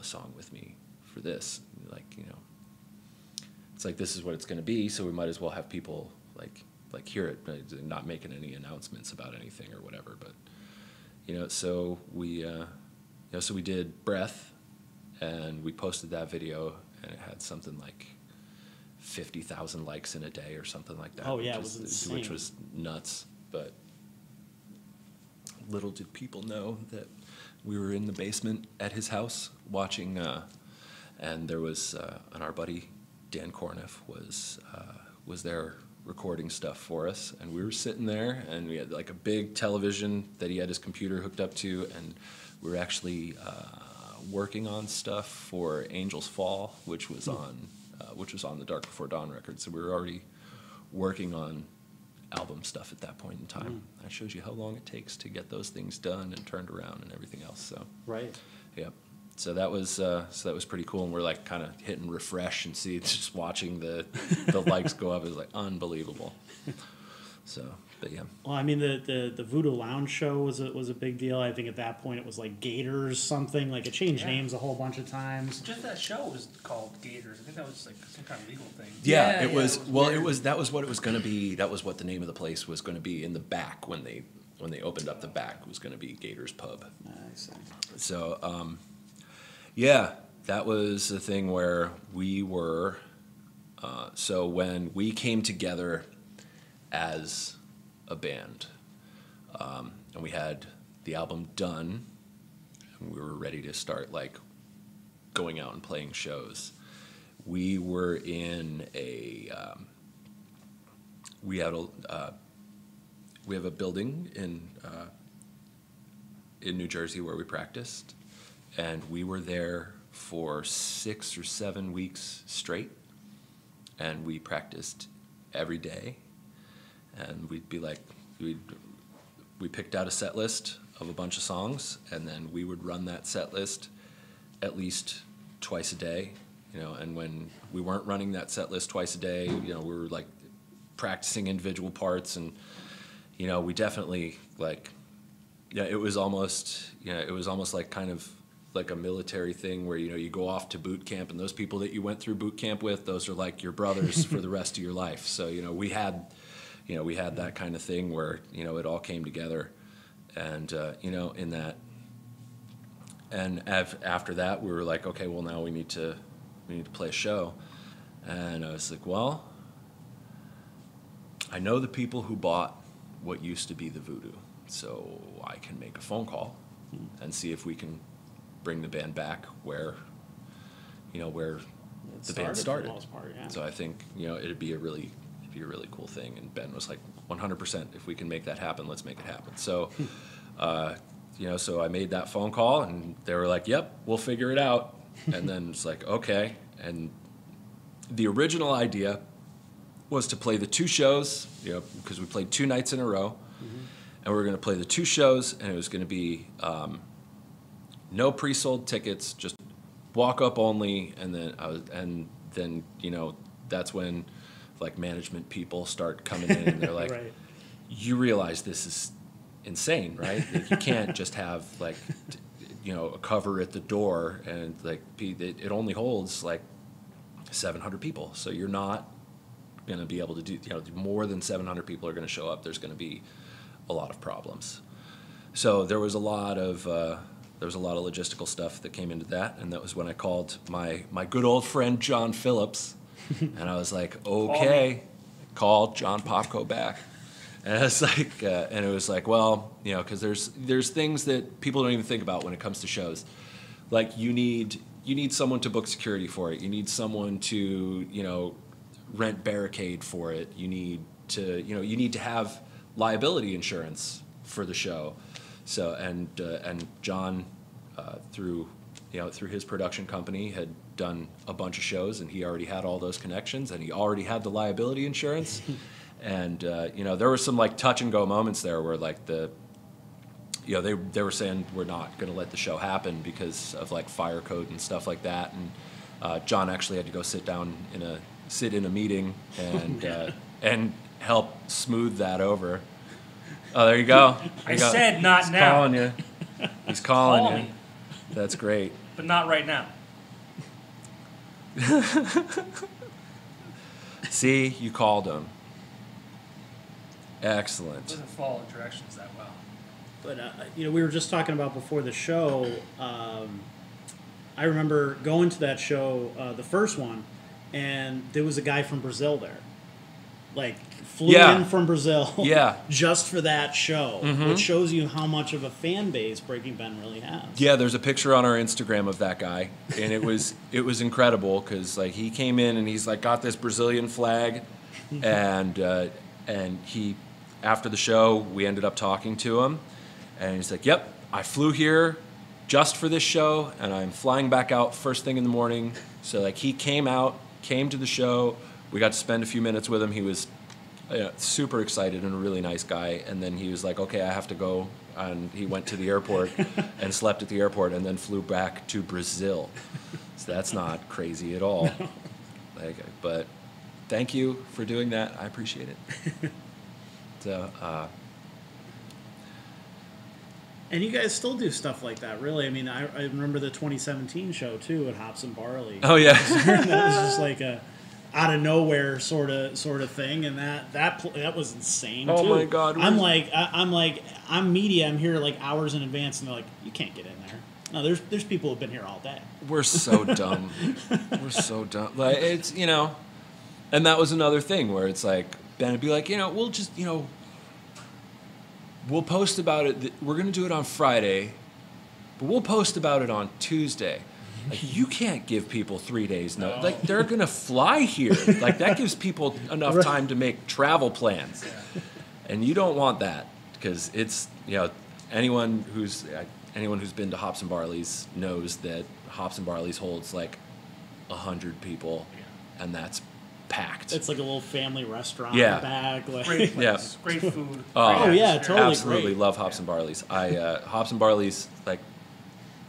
a song with me for this. Like, you know, it's like, this is what it's going to be, so we might as well have people like hear it, but not making any announcements about anything or whatever. But, you know, so we did Breath, and we posted that video, and it had something like 50,000 likes in a day or something like that. Oh yeah, it was insane. Which was nuts. But little did people know that we were in the basement at his house watching, and there was, and our buddy Dan Corniff was there recording stuff for us, and we were sitting there, and we had like a big television that he had his computer hooked up to, and we were actually working on stuff for Angels Fall, which was on the Dark Before Dawn record. So we were already working on album stuff at that point in time. Mm. That shows you how long it takes to get those things done and turned around and everything else. So right, yeah. So that was pretty cool, and we're like kind of hitting refresh and see, just watching the likes go up. It was like unbelievable. So, but yeah. Well, I mean, the Voodoo Lounge show was a big deal. I think at that point it was like Gators something. Like it changed names a whole bunch of times. Just that show was called Gators. I think that was like some kind of legal thing. Yeah, it was. Well, weird. That was what it was going to be. That was what the name of the place was going to be in the back when they opened up the back was going to be Gators Pub. Nice. So. Yeah, that was the thing where we were, so when we came together as a band, and we had the album done, and we were ready to start like going out and playing shows. We were in a we have a building in New Jersey where we practiced, and we were there for 6 or 7 weeks straight, and we practiced every day, and we'd be like we picked out a set list of a bunch of songs, and then we would run that set list at least twice a day, you know. And when we weren't running that set list twice a day, you know, we were like practicing individual parts, and you know, we definitely like, yeah, it was almost, you know, it was almost like kind of like a military thing where, you know, you go off to boot camp, and those people that you went through boot camp with, those are like your brothers for the rest of your life. So, you know, we had that kind of thing where, you know, it all came together, and you know, in that, and after that, we were like, okay, well, now we need to play a show. And I was like, well, I know the people who bought what used to be the Voodoo, so I can make a phone call and see if we can bring the band back where, you know, where the band started. For the most part, yeah. So I think, you know, it'd be a really cool thing. And Ben was like, 100%, if we can make that happen, let's make it happen. So, you know, so I made that phone call, and they were like, yep, we'll figure it out. And then it's like, okay. And the original idea was to play the two shows, you know, because we played 2 nights in a row. Mm-hmm. And we were going to play the 2 shows, and it was going to be no pre-sold tickets, just walk-up only. And then, you know, that's when, like, management people start coming in, and they're like, right. You realize this is insane, right? Like, you can't just have, like, you know, a cover at the door, and, like, it only holds, like, 700 people. So you're not going to be able to do, you know, more than 700 people are going to show up. There's going to be a lot of problems. So there was a lot of logistical stuff that came into that, and that was when I called my good old friend John Phillips, and I was like, okay, call John Popko back. And I was like, and it was like, well, you know, because there's things that people don't even think about when it comes to shows, like you need someone to book security for it, you need someone to, you know, rent barricade for it, you need to have liability insurance for the show. So and John, through his production company, had done a bunch of shows, and he already had all those connections, and he already had the liability insurance. And you know, there were some like touch and go moments there where like they were saying we're not going to let the show happen because of like fire code and stuff like that. And John actually had to go sit in a meeting and and help smooth that over. Oh, there you go. Said not He's now. Calling you. He's calling Call you. Me. That's great. But not right now. See, you called him. Excellent. It doesn't follow directions that well. But you know, we were just talking about before the show. I remember going to that show, the first one, and there was a guy from Brazil there. Like, flew in from Brazil just for that show, which shows you how much of a fan base Breaking Ben really has. Yeah, there's a picture on our Instagram of that guy, and it was incredible because like he came in and he's like got this Brazilian flag, and he, after the show, we ended up talking to him, and he's like, "Yep, I flew here just for this show, and I'm flying back out first thing in the morning." So like he came to the show. We got to spend a few minutes with him. He was super excited and a really nice guy. And then he was like, okay, I have to go. And he went to the airport and slept at the airport and then flew back to Brazil. So that's not crazy at all. No. Like, but thank you for doing that. I appreciate it. So, and you guys still do stuff like that, really. I mean, I remember the 2017 show, too, at Hops and Barley's. Oh, yeah. That was just like a out of nowhere sort of thing, and that was insane. Oh too. My god! I'm media. I'm here like hours in advance, and they're like, you can't get in there. No, there's people who've been here all day. We're so dumb. We're so dumb. Like it's, you know, and that was another thing where it's like Ben would be like, you know, we'll just, you know, We'll post about it. We're going to do it on Friday, but we'll post about it on Tuesday. Like, you can't give people 3 days notice. No. Like, they're going to fly here. Like, that gives people enough time to make travel plans. Yeah. And you don't want that, because it's, you know, anyone who's been to Hops and Barley's knows that Hops and Barley's holds like 100 people, yeah, and that's packed. It's like a little family restaurant, yeah, in the back. Like, great place, yeah, great food. Oh yeah, totally. Absolutely great. Love Hops, yeah, and Barley's. Hops and Barley's, like,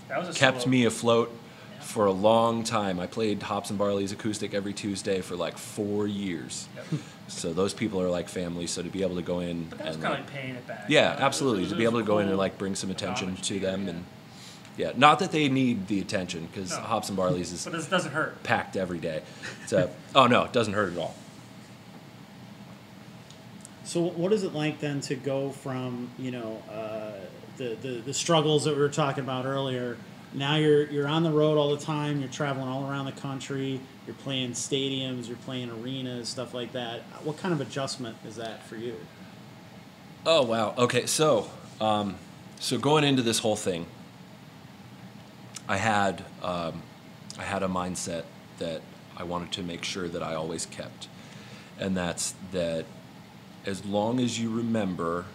that was kept me afloat, yeah, for a long time. I played Hops and Barley's acoustic every Tuesday for like 4 years. Yep. So those people are like family. So to be able to go in, but that was and kind of like paying it back. Yeah, absolutely. To be able to go in and like bring some attention to them, yeah, and yeah, not that they need the attention, because Hops and Barley's is, but this doesn't hurt, packed every day. So, oh no, it doesn't hurt at all. So what is it like then to go from, you know, the struggles that we were talking about earlier? Now you're on the road all the time. You're traveling all around the country. You're playing stadiums. You're playing arenas, stuff like that. What kind of adjustment is that for you? Oh wow. Okay. So so going into this whole thing, I had a mindset that I wanted to make sure that I always kept, and that's that as long as you remember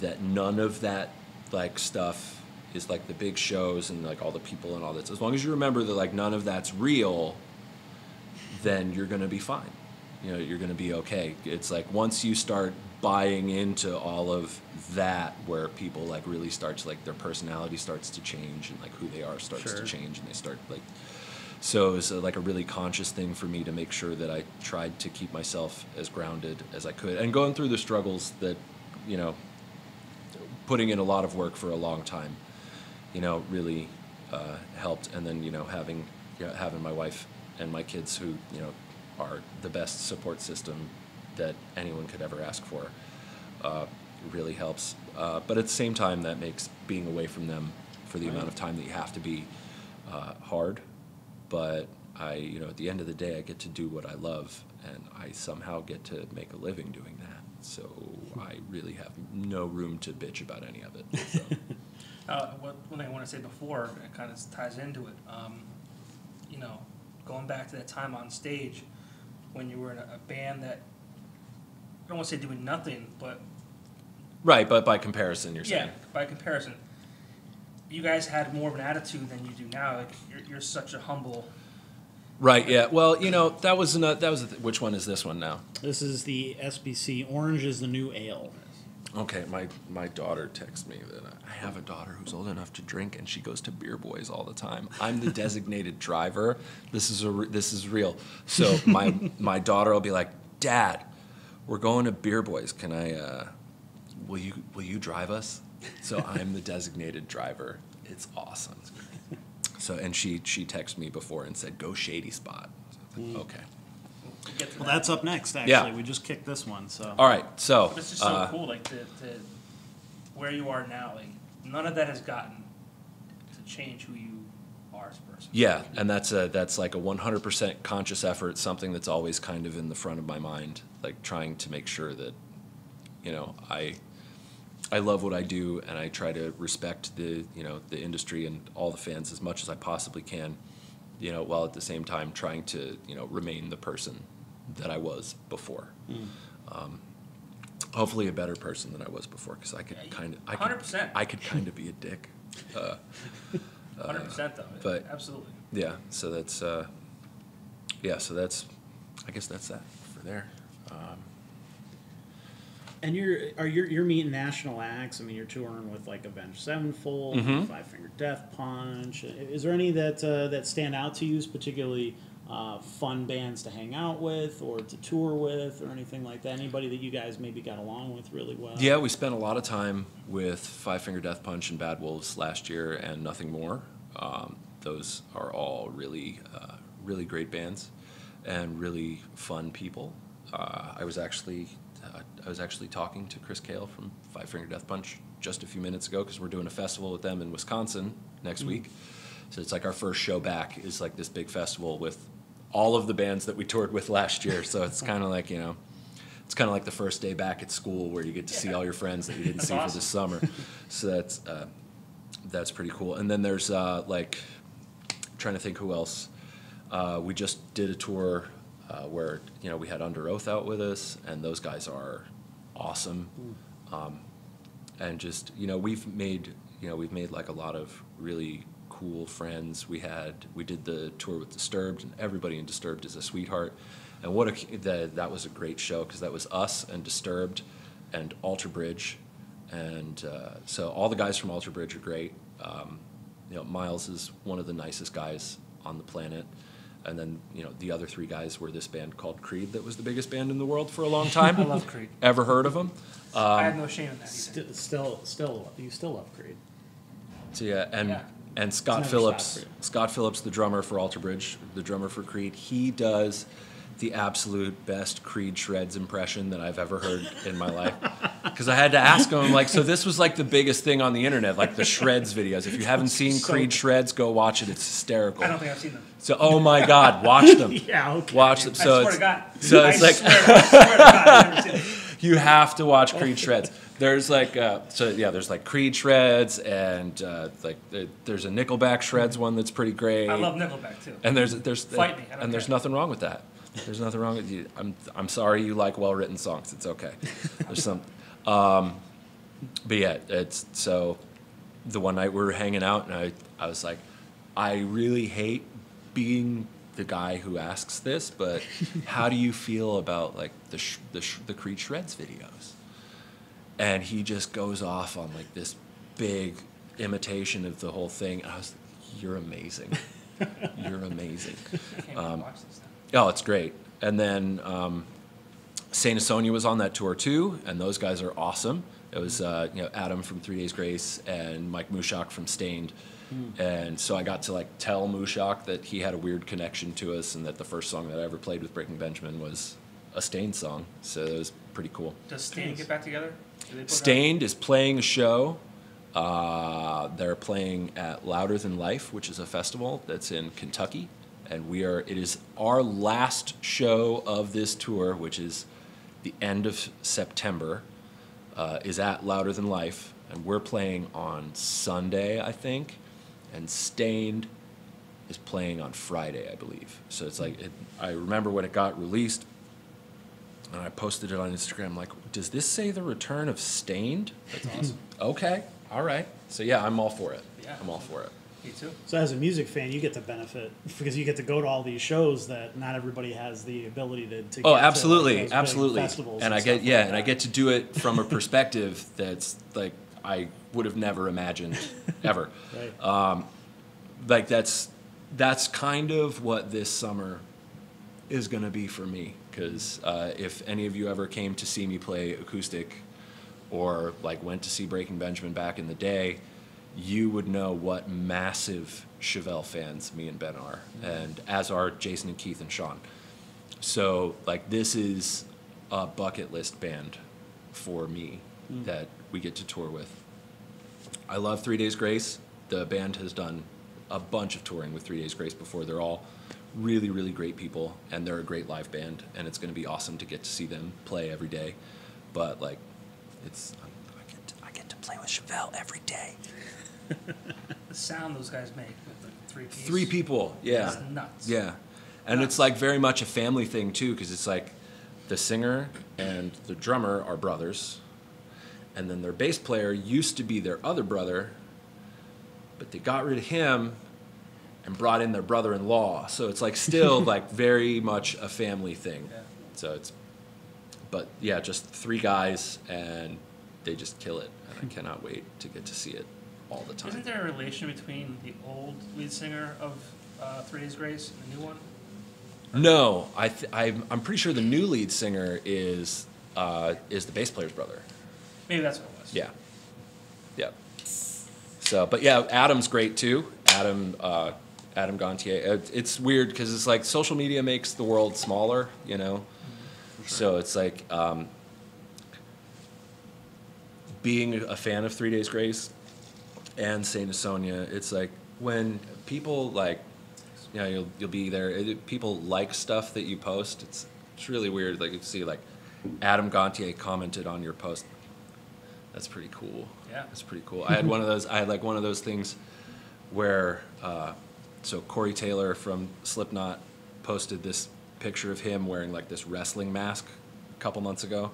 that none of that like stuff is like the big shows and like all the people and all that, as long as you remember that like none of that's real, then you're gonna be fine. You know, you're gonna be okay. It's like once you start buying into all of that, where people like really starts like their personality starts to change and like who they are starts, sure, to change, and they start like, so it's like a really conscious thing for me to make sure that I tried to keep myself as grounded as I could, and going through the struggles that, you know, putting in a lot of work for a long time, you know, really helped. And then, you know, having my wife and my kids, who, you know, are the best support system that anyone could ever ask for, really helps. But at the same time, that makes being away from them for the amount of time that you have to be hard. But I, you know, at the end of the day, I get to do what I love, and I somehow get to make a living doing that. So I really have no room to bitch about any of it. So. One thing I want to say before, it kind of ties into it. You know, going back to that time on stage when you were in a band that, I don't want to say doing nothing, but... Right, but by comparison, you're saying. Yeah, by comparison. You guys had more of an attitude than you do now. Like, you're such a humble... Right, yeah. Well, you know, that was... which one is this one now? This is the SBC. Orange is the new ale. Okay, my daughter texts me that I have a daughter who's old enough to drink, and she goes to Beer Boys all the time. I'm the designated driver. This is real. So my daughter will be like, Dad... We're going to Beer Boys. Can I? Will you drive us? So I'm the designated driver. It's awesome. So and she texted me before and said, "Go Shady Spot." So like, okay. Well, that's up next. Actually, yeah, we just kicked this one. So all right. So but it's just so cool, like to where you are now. Like none of that has gotten to change who you are as a person. Yeah, and that's like a 100% conscious effort. Something that's always kind of in the front of my mind. Like trying to make sure that, you know, I love what I do, and I try to respect the, you know, the industry and all the fans as much as I possibly can, you know, while at the same time trying to, you know, remain the person that I was before. Mm. Hopefully a better person than I was before, because I could kind of be a dick. 100% though. But absolutely. Yeah. So that's I guess that's that for there. And you're meeting national acts. I mean, you're touring with like Avenged Sevenfold, mm-hmm, Five Finger Death Punch. Is there any that stand out to you as particularly fun bands to hang out with or to tour with or anything like that? Anybody that you guys maybe got along with really well? Yeah, we spent a lot of time with Five Finger Death Punch and Bad Wolves last year, and Nothing More. Those are all really, really great bands and really fun people. I was actually talking to Chris Cale from Five Finger Death Punch just a few minutes ago, because we're doing a festival with them in Wisconsin next week. So it's like our first show back is like this big festival with all of the bands that we toured with last year. So it's kind of like, you know, it's kind of like the first day back at school where you get to see all your friends that you didn't see for the summer. So that's pretty cool. And then there's like, I'm trying to think who else. We just did a tour where, you know, we had Under Oath out with us, and those guys are awesome. And just, you know, we've made like a lot of really cool friends. We did the tour with Disturbed, and everybody in Disturbed is a sweetheart. And that was a great show, because that was us and Disturbed and Alter Bridge, and so all the guys from Alter Bridge are great. You know, Miles is one of the nicest guys on the planet, and then, you know, the other three guys were this band called Creed that was the biggest band in the world for a long time. I love Creed. Ever heard of them? I have no shame in that. You still love Creed. So yeah, and Scott Phillips, the drummer for Alter Bridge, the drummer for Creed, he does the absolute best Creed Shreds impression that I've ever heard in my life. Because I had to ask him, like, so this was like the biggest thing on the internet, like the Shreds videos. If you haven't seen Creed Shreds, go watch it. It's hysterical. I don't think I've seen them. So, oh my God, watch them. Yeah, okay. Watch them. So I swear to God. So it's like, I swear to God, I've never seen them. You have to watch Creed Shreds. There's like, there's like Creed Shreds, and like there's a Nickelback Shreds one that's pretty great. I love Nickelback too. And there's nothing wrong with that. There's nothing wrong with you. I'm sorry you like well-written songs. It's okay. There's some, but yeah, it's so. The one night we were hanging out, and I was like, I really hate being the guy who asks this, but how do you feel about like the Creed Shreds videos? And he just goes off on like this big imitation of the whole thing. And I was like, you're amazing. You're amazing. I can't watch this now. Oh, it's great. And then Saint Asonia was on that tour too, and those guys are awesome. It was Adam from 3 Days Grace and Mike Mushok from Stained. And so I got to like tell Mushok that he had a weird connection to us, and that the first song that I ever played with Breaking Benjamin was a Stained song. So that was pretty cool. Does Stained get back together? Stained is playing a show. They're playing at Louder Than Life, which is a festival that's in Kentucky. And it is our last show of this tour, which is the end of September, is at Louder Than Life. And we're playing on Sunday, I think. And Stained is playing on Friday, I believe. So it's like, I remember when it got released, and I posted it on Instagram, like, does this say the return of Stained? That's awesome. Okay, all right. So yeah, I'm all for it. Yeah. I'm all for it. Me too. So as a music fan, you get the benefit, because you get to go to all these shows that not everybody has the ability to get to absolutely. Festivals and I get like and I get to do it from a perspective that's like I would have never imagined ever. Right. Like that's kind of what this summer is going to be for me, because if any of you ever came to see me play acoustic, or like went to see Breaking Benjamin back in the day, you would know what massive Chevelle fans me and Ben are, and as are Jason and Keith and Sean. So, like, this is a bucket list band for me that we get to tour with. I love 3 Days Grace. The band has done a bunch of touring with 3 Days Grace before. They're all really, really great people, and they're a great live band, and it's going to be awesome to get to see them play every day. But, like, I get to play with Chevelle every day. The sound those guys make with the three people, yeah, it's nuts. Yeah, and nuts. It's like very much a family thing too, because it's like the singer and the drummer are brothers, and then their bass player used to be their other brother, but they got rid of him and brought in their brother-in-law. So it's like still like very much a family thing. Yeah. So it's, but yeah, just three guys, and they just kill it, and I cannot wait to get to see it. All the time. Isn't there a relation between the old lead singer of 3 Days Grace and the new one? No, I'm pretty sure the new lead singer is the bass player's brother. Maybe that's what it was. Yeah, yeah. So, but yeah, Adam's great too. Adam Gontier. It's weird because it's like social media makes the world smaller, you know. For sure. So it's like being a fan of 3 Days Grace and Saint Asonia, it's like when people like, you know, you'll be there. People like stuff that you post. It's really weird. Like you see like Adam Gantier commented on your post. That's pretty cool. Yeah, that's pretty cool. I had one of those. I had like one of those things where so Corey Taylor from Slipknot posted this picture of him wearing like this wrestling mask a couple months ago,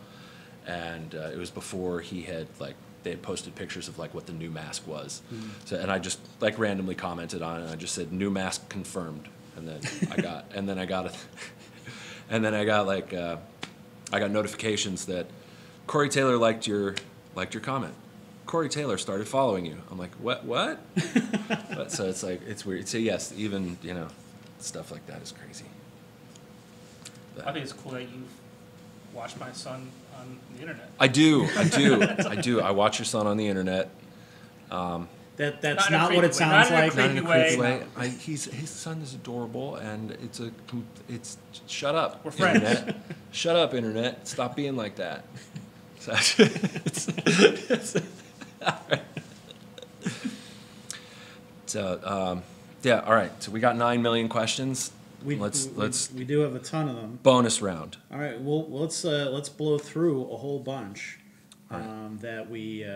and it was before he had like they had posted pictures of like what the new mask was. Mm-hmm. So and I just like randomly commented on it. And I just said new mask confirmed, and then I got and then I got notifications that Corey Taylor liked your comment. Corey Taylor started following you. I'm like, what? But, so it's like, it's weird. So yes, even, you know, stuff like that is crazy. But I think it's cool that you watch my son on the internet. I do. I watch your son on the internet. That's not what it sounds like. Not in a creepy way. His son is adorable, and it's shut up. We're friends. Internet. Shut up, internet. Stop being like that. So, yeah, all right. So we got 9 million questions. We do have a ton of them. Bonus round. All right. Well, let's blow through a whole bunch that we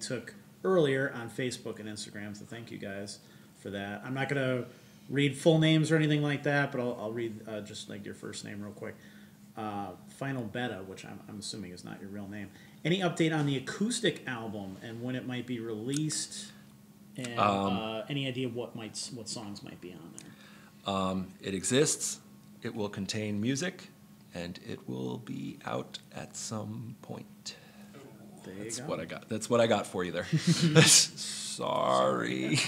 took earlier on Facebook and Instagram. So thank you guys for that. I'm not gonna read full names or anything like that, but I'll read just like your first name real quick. Final Beta, which I'm assuming is not your real name. Any update on the acoustic album and when it might be released? And any idea what songs might be on there? It exists. It will contain music, and it will be out at some point. That's what I got for you there. Sorry.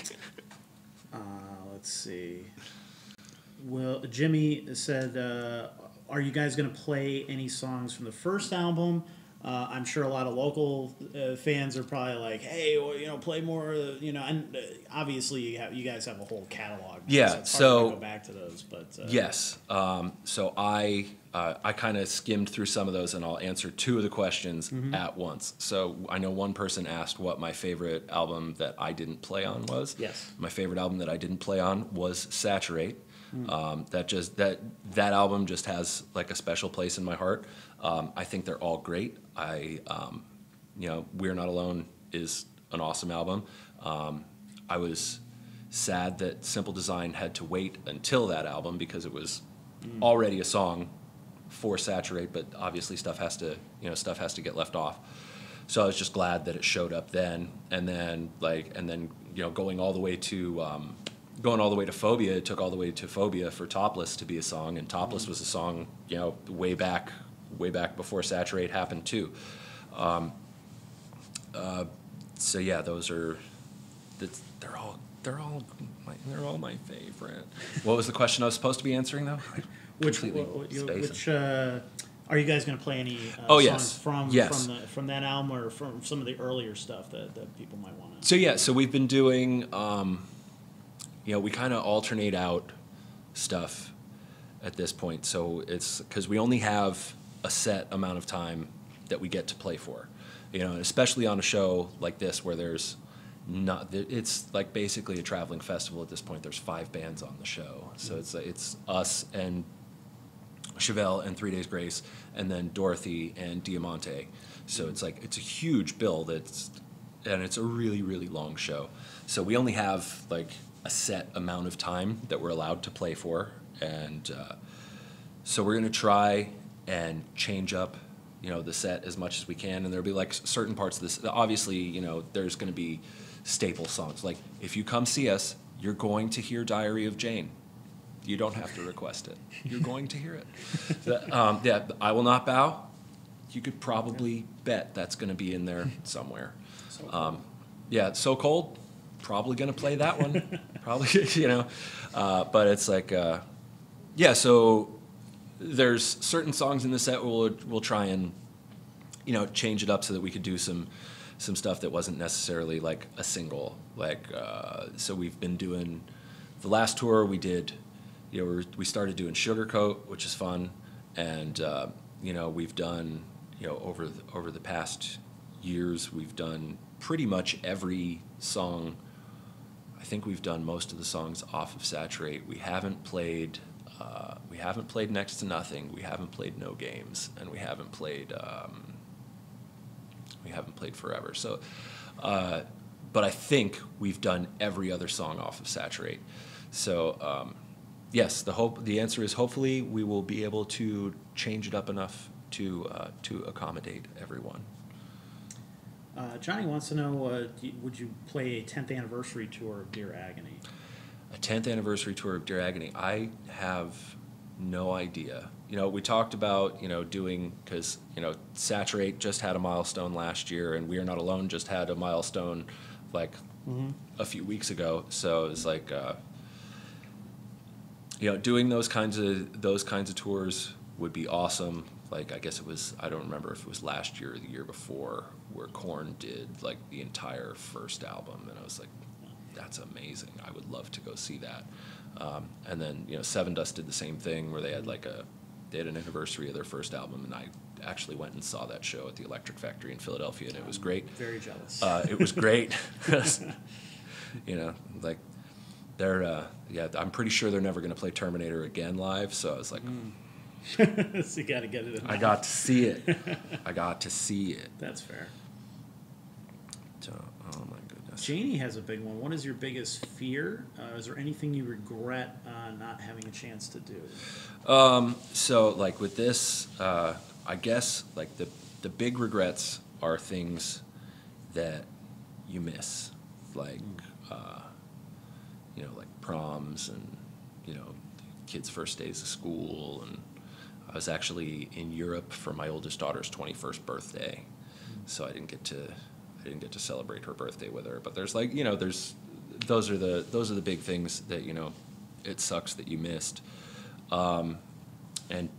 Let's see. Well, Jimmy said. Are you guys going to play any songs from the first album? I'm sure a lot of local fans are probably like, hey, well, you know, play more, you know, and obviously you guys have a whole catalog. Yeah, so, it's hard to go back to those, but yes. So I kind of skimmed through some of those, and I'll answer two of the questions at once. So I know one person asked what my favorite album that I didn't play on was. Yes. My favorite album that I didn't play on was Saturate. That album just has like a special place in my heart. I think they're all great. You know, We're Not Alone is an awesome album. I was sad that Simple Design had to wait until that album because it was already a song for Saturate, but obviously stuff has to get left off. So I was just glad that it showed up then, and then you know, going all the way to Phobia, it took all the way to Phobia for Topless to be a song, and Topless was a song, you know, way back before Saturate happened too. So yeah, they're all my favorite. What was the question I was supposed to be answering though? Which are you guys going to play any songs from that album or from some of the earlier stuff that people might want to? So yeah, so we've been doing. You know, we kind of alternate out stuff at this point. So it's because we only have a set amount of time that we get to play for, you know, especially on a show like this where it's like basically a traveling festival at this point. There's 5 bands on the show. So it's us and Chevelle and 3 Days Grace and then Dorothy and Diamante. So it's like, it's a huge bill and it's a really, really long show. So we only have like a set amount of time that we're allowed to play for, and so we're going to try and change up, you know, the set as much as we can, and there'll be like certain parts of this. Obviously, you know, there's going to be staple songs. Like if you come see us, you're going to hear Diary of Jane. You don't have to request it. You're going to hear it. So, yeah, I Will Not Bow. You could probably bet that's going to be in there somewhere. Yeah, So Cold. Probably gonna play that one, probably, you know, but it's like, yeah. So there's certain songs in the set where we'll try and, you know, change it up so that we could do some stuff that wasn't necessarily like a single. Like so we've been doing the last tour we did, you know, we started doing Sugarcoat, which is fun, and you know, we've done, you know, over the past years we've done pretty much every song. I think we've done most of the songs off of Saturate. We haven't played We haven't played Next to Nothing. We haven't played No Games, and we haven't played Forever. So, but I think we've done every other song off of Saturate. So, yes, the answer is hopefully we will be able to change it up enough to accommodate everyone. Johnny wants to know, would you play a 10th anniversary tour of Dear Agony? A 10th anniversary tour of Dear Agony. I have no idea. You know, we talked about, you know, doing, because, you know, Saturate just had a milestone last year, and We Are Not Alone just had a milestone, like, a few weeks ago. So it's like, you know, doing those kinds of tours would be awesome. Like, I guess it was, I don't remember if it was last year or the year before, where Korn did, like, the entire first album. And I was like, that's amazing. I would love to go see that. And then, you know, Seven Dust did the same thing, where they had, like, they had an anniversary of their first album, and I actually went and saw that show at the Electric Factory in Philadelphia, and it was great. Very jealous. It was great. You know, like, they're, yeah, I'm pretty sure they're never going to play Terminator again live, so I was like... So you got to get it in. I got to see it. I got to see it. That's fair. So, oh my goodness. Janie has a big one. What is your biggest fear? Is there anything you regret not having a chance to do? So, like, with this, I guess, like, the big regrets are things that you miss, like, you know, like proms and, you know, kids' first days of school. And I was actually in Europe for my oldest daughter's 21st birthday, so I didn't get to celebrate her birthday with her. But there's, like, you know, there's those are the big things that, you know, it sucks that you missed. And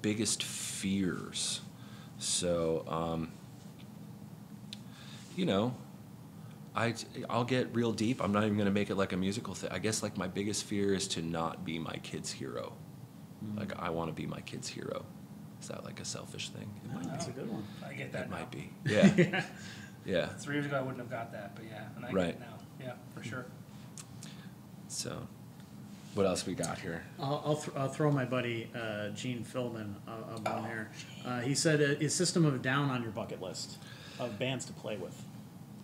biggest fears, so you know, I'll get real deep. I'm not even gonna make it like a musical thing. I guess, like, my biggest fear is to not be my kid's hero. Like, I want to be my kid's hero. Is that, like, a selfish thing? It might be. That's a good one. I get that. It might be. Yeah. Yeah. 3 years ago, I wouldn't have got that, but yeah. And I get it now. Yeah, for sure. So, what else we got here? I'll throw my buddy Gene Philbin on here. He said, "Is System of a Down on your bucket list of bands to play with?"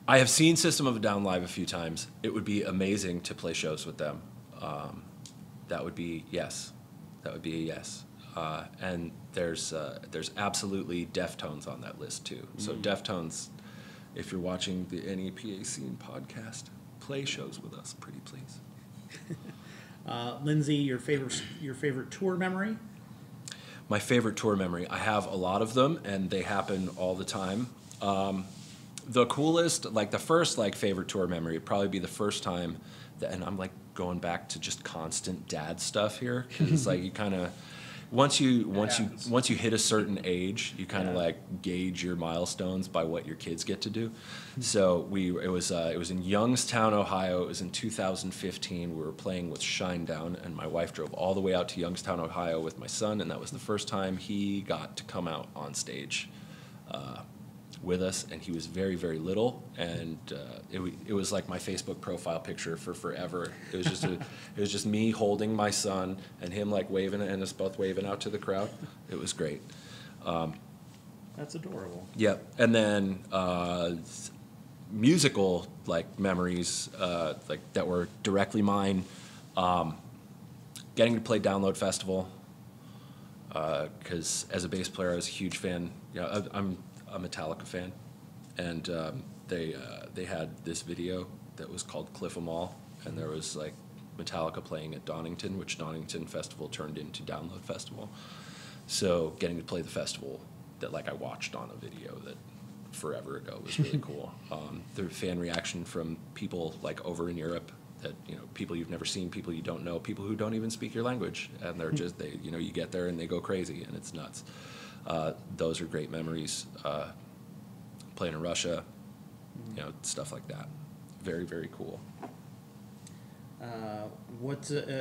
I have seen System of a Down live a few times. It would be amazing to play shows with them. That would be yes. That would be a yes. And there's absolutely Deftones on that list, too. So Deftones, if you're watching the NEPA Scene podcast, play shows with us, pretty please. Lindsay, your favorite tour memory? My favorite tour memory. I have a lot of them, and they happen all the time. The coolest, like, the first, like, favorite tour memory would probably be the first time that, and I'm, like, going back to just constant dad stuff here. It's like, you kind of, once you hit a certain age, you kind of like gauge your milestones by what your kids get to do. So it was in Youngstown, Ohio. It was in 2015. We were playing with Shinedown, and my wife drove all the way out to Youngstown, Ohio with my son, and that was the first time he got to come out on stage with us, and he was very, very little, and it was like my Facebook profile picture for forever. It was just it was just me holding my son and him, like, waving, and us both waving out to the crowd. It was great. That's adorable. Yep. Yeah. And then musical, like, memories like that were directly mine. Getting to play Download Festival, because as a bass player, I was a huge fan. Yeah, I'm a Metallica fan, and they had this video that was called Cliff 'Em All, and there was, like, Metallica playing at Donington, which Donington Festival turned into Download Festival. So getting to play the festival that, like, I watched on a video that forever ago was really cool. The fan reaction from people, like, over in Europe, that, you know, people you've never seen, people you don't know, people who don't even speak your language, and they're just, they, you know, you get there and they go crazy, and it's nuts. Those are great memories. Playing in Russia, you know, stuff like that. Very, very cool.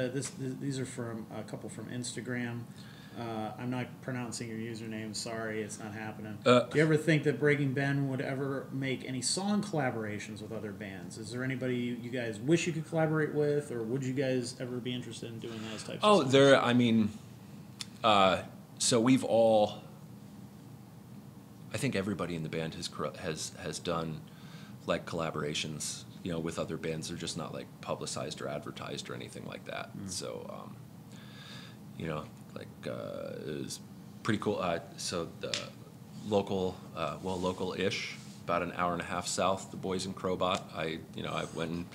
These are from a couple from Instagram. I'm not pronouncing your username. Sorry, it's not happening. Do you ever think that Breaking Ben would ever make any song collaborations with other bands? Is there anybody you guys wish you could collaborate with, or would you guys ever be interested in doing those types of songs? I mean, So we've all, I think everybody in the band has done like collaborations, you know, with other bands. They're just not like publicized or advertised or anything like that. Mm. So, you know, like it was pretty cool. So the local, well, local-ish, about an hour and a half south, the boys in Crowbot. I went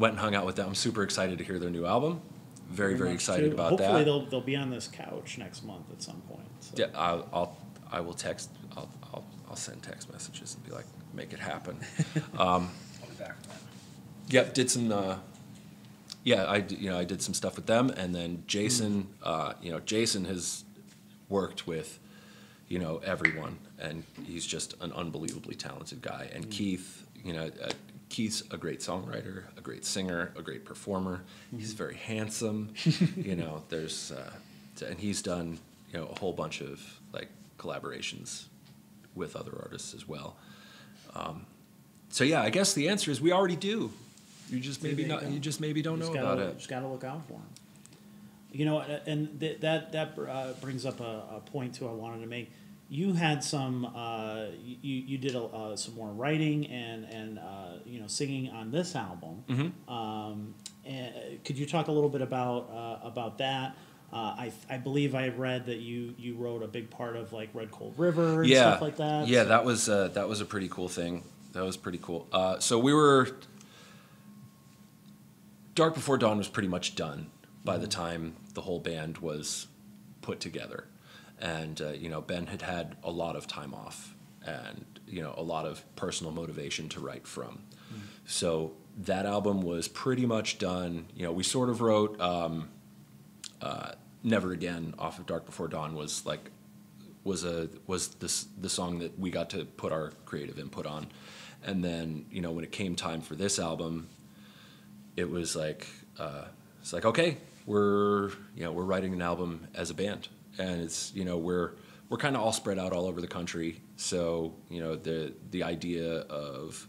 and hung out with them. I'm super excited to hear their new album. Very, very excited too. About Hopefully they'll be on this couch next month at some point. So. Yeah, I will text. I'll send text messages and be like, make it happen. I'll be back. Yep, yeah, did some. I did some stuff with them, and then Jason. Jason has worked with, everyone, and he's just an unbelievably talented guy. And Keith, Keith's a great songwriter, a great singer, a great performer. Mm-hmm. He's very handsome. There's and he's done a whole bunch of like collaborations with other artists as well. So yeah, I guess the answer is we already do. You just maybe don't know about it. Just gotta look out for him. And that brings up a point too I wanted to make. You had some, you did some more writing and singing on this album. Mm-hmm. And could you talk a little bit about that? I believe I read that you wrote a big part of like Red Cold River and stuff like that. Yeah, that was a pretty cool thing. That was pretty cool. So we were, Dark Before Dawn was pretty much done by the time the whole band was put together. And, Ben had a lot of time off and, a lot of personal motivation to write from. Mm. So that album was pretty much done. We sort of wrote Never Again off of Dark Before Dawn was the song that we got to put our creative input on. And then, when it came time for this album, it was like, okay, we're writing an album as a band. And it's we're kind of all spread out all over the country, so the idea of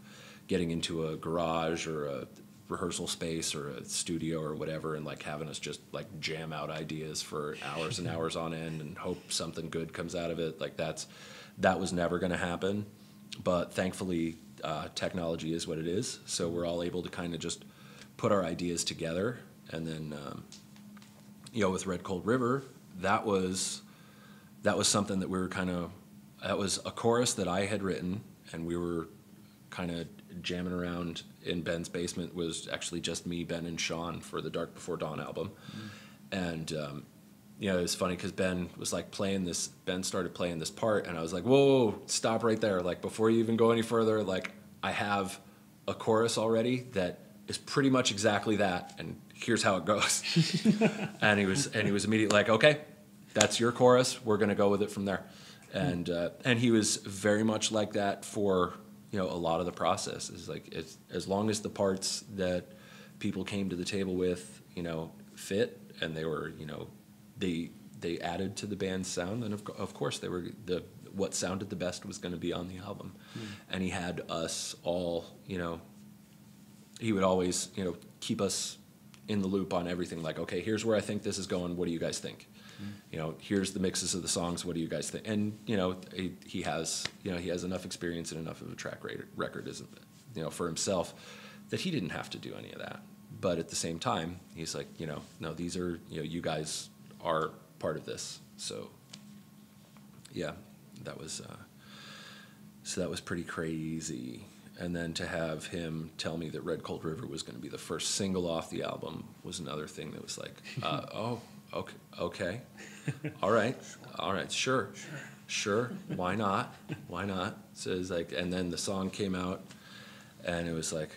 getting into a garage or a rehearsal space or a studio or whatever and like having us just like jam out ideas for hours and hours on end and hope something good comes out of it, like that was never going to happen. But thankfully, technology is what it is, so we're all able to kind of just put our ideas together. And then with Red Cold River, that was something that we were that was a chorus that I had written, and we were kind of jamming around in Ben's basement. It was actually just me, Ben, and Sean for the Dark Before Dawn album. Mm. And, it was funny because Ben was like started playing this part, and I was like, whoa, stop right there. Like, before you even go any further, like, I have a chorus already that is pretty much exactly that, and here's how it goes. And he was immediately like, okay, that's your chorus. We're going to go with it from there. And he was very much like that for, a lot of the process. It's like, as long as the parts that people came to the table with, fit, and they were, they added to the band's sound, then of course they were what sounded the best was going to be on the album. Mm. And he had us all, he would always, keep us in the loop on everything. Like, okay, here's where I think this is going. What do you guys think? Mm. Here's the mixes of the songs. What do you guys think? And he has enough experience and enough of a track record, for himself, that he didn't have to do any of that. But at the same time, he's like, no, these are, you guys are part of this. So yeah, that was pretty crazy. And then to have him tell me that Red Cold River was going to be the first single off the album was another thing that was like, okay, all right, sure, why not? So it's like, and then the song came out, and it was like,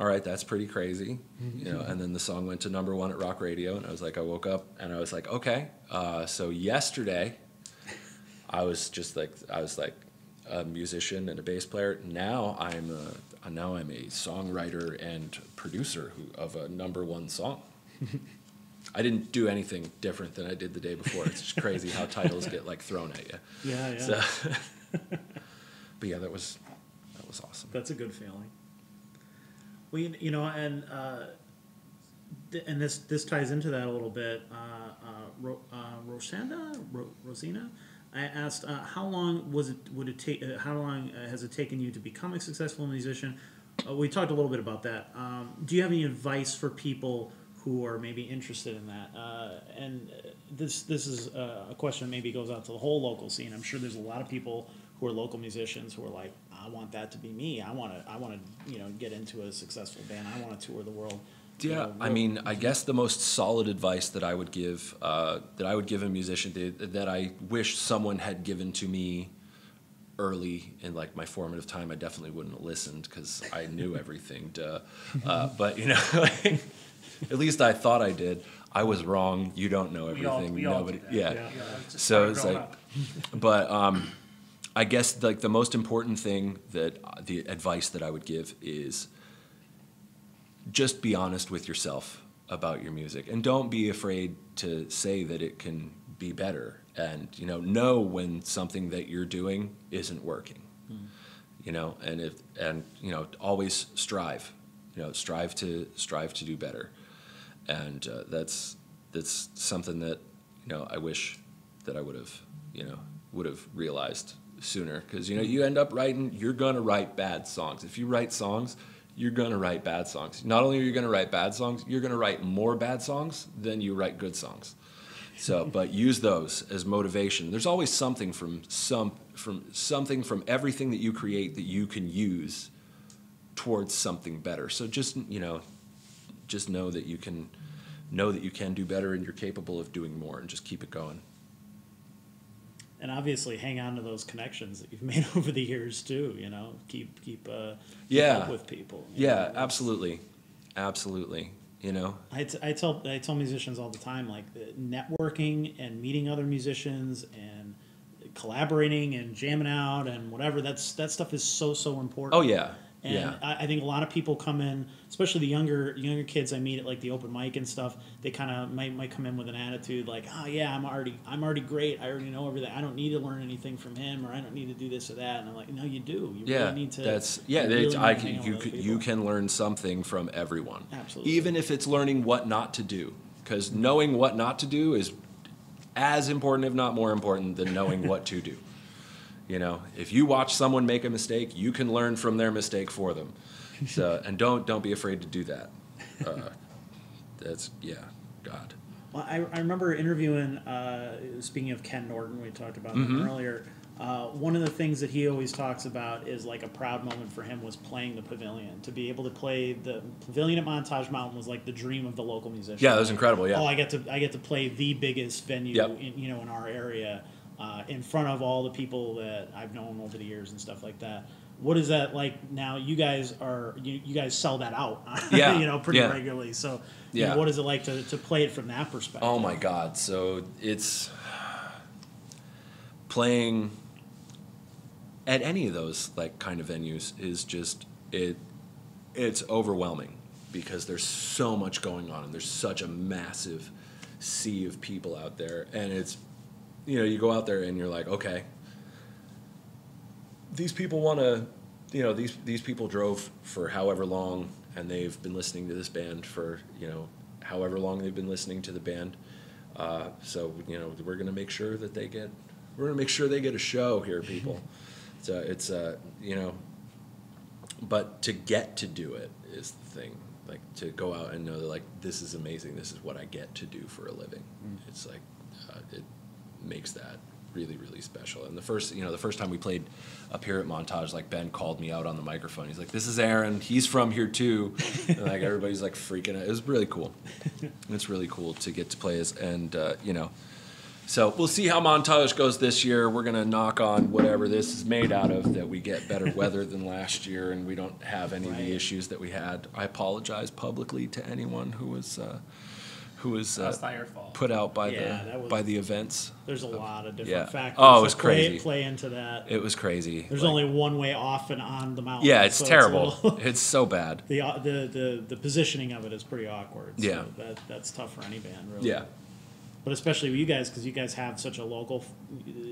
all right, that's pretty crazy, And then the song went to number one at rock radio, and I was like, I woke up, and I was like, okay, so yesterday, I was like. A musician and a bass player. Now I'm a songwriter and producer of a number one song. I didn't do anything different than I did the day before. It's just crazy how titles get like thrown at you. Yeah. So, but yeah, that was awesome. That's a good feeling. We and and this ties into that a little bit. Rosina, I asked, how long was it? Would it take? How long has it taken you to become a successful musician? We talked a little bit about that. Do you have any advice for people who are maybe interested in that? And this is a question that maybe goes out to the whole local scene. I'm sure there's a lot of people who are local musicians who are like, I want that to be me. I want to, you know, get into a successful band. I want to tour the world. Yeah, I mean, I guess the most solid advice that I would give a musician that I wish someone had given to me early in like my formative time, I definitely wouldn't have listened because I knew everything. Duh. But you know, like, at least I thought I did. I was wrong. You don't know everything. Nobody. So it's like, but I guess like the most important thing that the advice that I would give is just be honest with yourself about your music, and don't be afraid to say that it can be better. And you know when something that you're doing isn't working. Mm. You know, and you know, always strive. You know, strive to do better. And that's something that you know I wish that I would have realized sooner, because you know you end up you're gonna write bad songs. If you write songs, you're going to write bad songs. Not only are you going to write bad songs, you're going to write more bad songs than you write good songs. So, but use those as motivation. There's always something from everything that you create that you can use towards something better. So just, you know, just know that you can do better, and you're capable of doing more, and just keep it going. And obviously, hang on to those connections that you've made over the years too. You know, keep up with people. Yeah, know? absolutely. You know, I tell musicians all the time, like, the networking and meeting other musicians and collaborating and jamming out and whatever. That stuff is so important. Oh yeah. And yeah. I think a lot of people come in, especially the younger kids I meet at like the open mic and stuff. They kind of might come in with an attitude like, "Oh yeah, I'm already great. I already know everything. I don't need to learn anything from him, or I don't need to do this or that." And I'm like, "No, you do. You really need to." You can learn something from everyone. Absolutely. Even if it's learning what not to do, because knowing what not to do is as important, if not more important, than knowing what to do. You know, if you watch someone make a mistake, you can learn from their mistake for them. So, and don't be afraid to do that. God. Well, I remember interviewing, speaking of Ken Norton, we talked about him earlier. One of the things that he always talks about is like a proud moment for him was playing the Pavilion. To be able to play the Pavilion at Montage Mountain was like the dream of the local musician. Yeah, that was incredible. Yeah. Oh, I get to play the biggest venue in our area. In front of all the people that I've known over the years and stuff like that. What is that like now? You guys are you guys sell that out, yeah, you know, pretty regularly. So, yeah, you know, what is it like to play it from that perspective? Oh my God! So it's playing at any of those like kind of venues is just it's overwhelming, because there's so much going on and there's such a massive sea of people out there, and it's. You know, you go out there and you're like, okay, these people want to, you know, these people drove for however long, and they've been listening to this band for, you know, however long they've been listening to the band. So, you know, we're going to make sure that they get a show here, people. So it's, you know, but to get to do it is the thing. Like, to go out and know that, like, this is amazing. This is what I get to do for a living. Mm. It's like, makes that really, really special. And the first time we played up here at Montage, like, Ben called me out on the microphone. He's like, "This is Aaron. He's from here too." And like, everybody's like freaking out. It was really cool. It's really cool to get to play as, and you know, so we'll see how Montage goes this year. We're gonna knock on whatever this is made out of, that we get better weather than last year, and we don't have any of the issues that we had. I apologize publicly to anyone who was. Put out by the events. There's a lot of different factors. Oh, it was crazy. Play into that. It was crazy. There's like, only one way off and on the mountain. Yeah, it's so terrible. It's so bad. The positioning of it is pretty awkward. So yeah, that's tough for any band, really. Yeah, But especially with you guys, because you guys have such a local,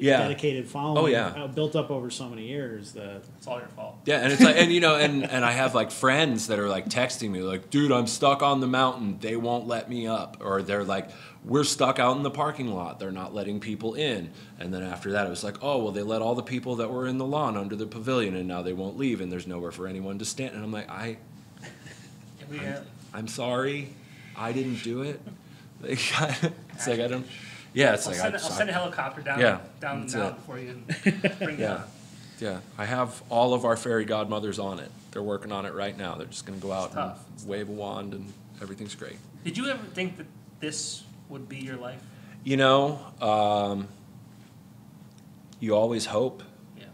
dedicated following built up over so many years that it's all your fault. Yeah, and it's like, and you know, and I have like friends that are like texting me like, dude, I'm stuck on the mountain. They won't let me up, or they're like, we're stuck out in the parking lot. They're not letting people in. And then after that, it was like, oh well, they let all the people that were in the lawn under the pavilion, and now they won't leave, and there's nowhere for anyone to stand. And I'm like, I'm sorry, I didn't do it. It's like I don't. Yeah, it's I'll send a helicopter down the mountain for you. And bring it up. Yeah. I have all of our fairy godmothers on it. They're working on it right now. They're just going to go out and wave a wand, and everything's great. Did you ever think that this would be your life? You know, you always hope. Yeah.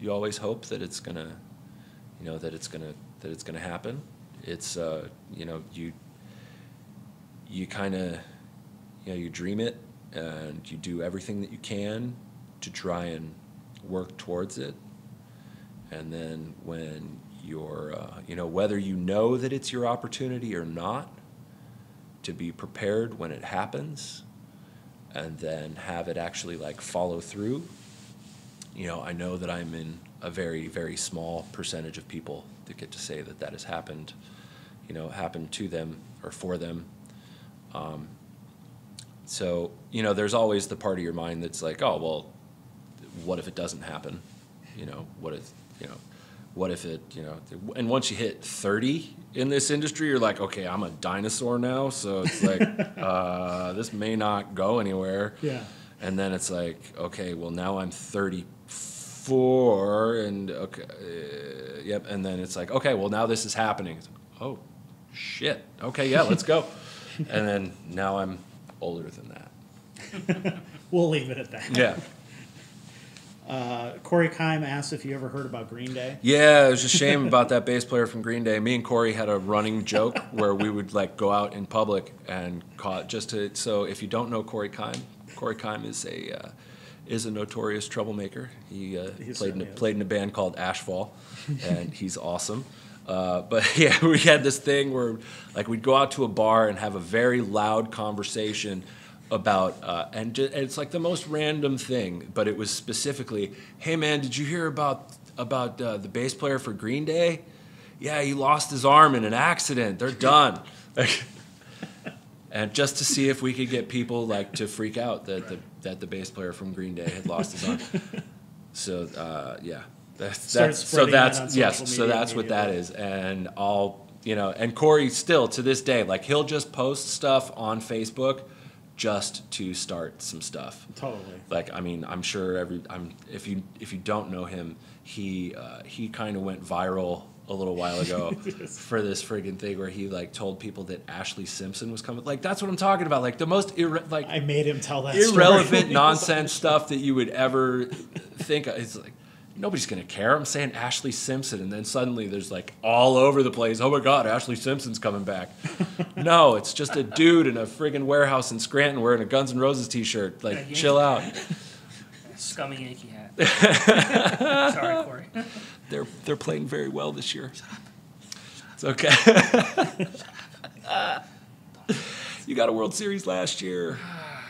You always hope that it's gonna, you know, that it's gonna happen. It's you know, you kind of. You know, you dream it, and you do everything that you can to try and work towards it. And then when you're, you know, whether you know that it's your opportunity or not, to be prepared when it happens, and then have it actually, like, follow through. You know, I know that I'm in a very, very small percentage of people that get to say that that has happened, you know, happened to them or for them. So, you know, there's always the part of your mind that's like, oh, well, what if it doesn't happen? You know, what if it, and once you hit 30 in this industry, you're like, okay, I'm a dinosaur now. So it's like, this may not go anywhere. Yeah. And then it's like, okay, well, now I'm 34 and okay. Yep. And then it's like, okay, well, now this is happening. It's like, oh, shit. Okay. Yeah, let's go. And then now I'm older than that. We'll leave it at that. Yeah. Corey Keim asked if you ever heard about Green Day. Yeah, it was a shame about that bass player from Green Day. Me and Corey had a running joke where we would like go out in public and call just to. So if you don't know Corey Keim, Corey Keim is a notorious troublemaker. He played in a band called Ashfall, and he's awesome. But yeah, we had this thing where like we'd go out to a bar and have a very loud conversation about and it's like the most random thing, but it was specifically, hey man, did you hear about the bass player for Green Day? Yeah, he lost his arm in an accident. They're done. Like, and just to see if we could get people like to freak out that the bass player from Green Day had lost his arm. So yeah. So that's what that is, and I'll, you know, and Corey still to this day, like he'll just post stuff on Facebook just to start some stuff. Totally. Like, I mean, I'm sure if you don't know him, he kind of went viral a little while ago yes. for this friggin' thing where he like told people that Ashley Simpson was coming. Like, that's what I'm talking about. Like the most I made him tell that irrelevant nonsense stuff that you would ever think of. It's like, nobody's going to care. I'm saying Ashley Simpson, and then suddenly there's like all over the place, oh my God, Ashley Simpson's coming back. No, it's just a dude in a friggin' warehouse in Scranton wearing a Guns N' Roses t-shirt. Like, chill out. Scummy Yankee hat. Sorry, Corey. They're playing very well this year. Shut up. Shut up. It's okay. You got a World Series last year.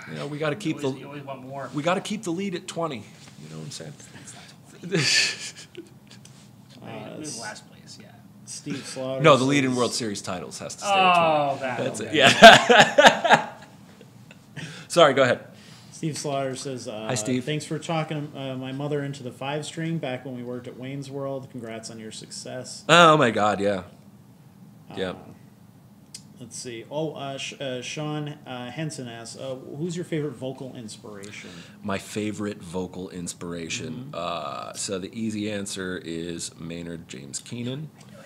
You know, we got to keep you always want more. We got to keep the lead at 20. You know what I'm saying? Last place, yeah. Steve Slaughter. No, the lead in World Series titles has to stay at 20. That's okay. Yeah. Sorry, go ahead. Steve Slaughter says, hi, Steve. Thanks for talking my mother into the 5-string back when we worked at Wayne's World. Congrats on your success. Oh, my God, yeah. Yeah. Let's see. Oh, Sean Henson asks, who's your favorite vocal inspiration? My favorite vocal inspiration. Mm-hmm. So the easy answer is Maynard James Keenan. I knew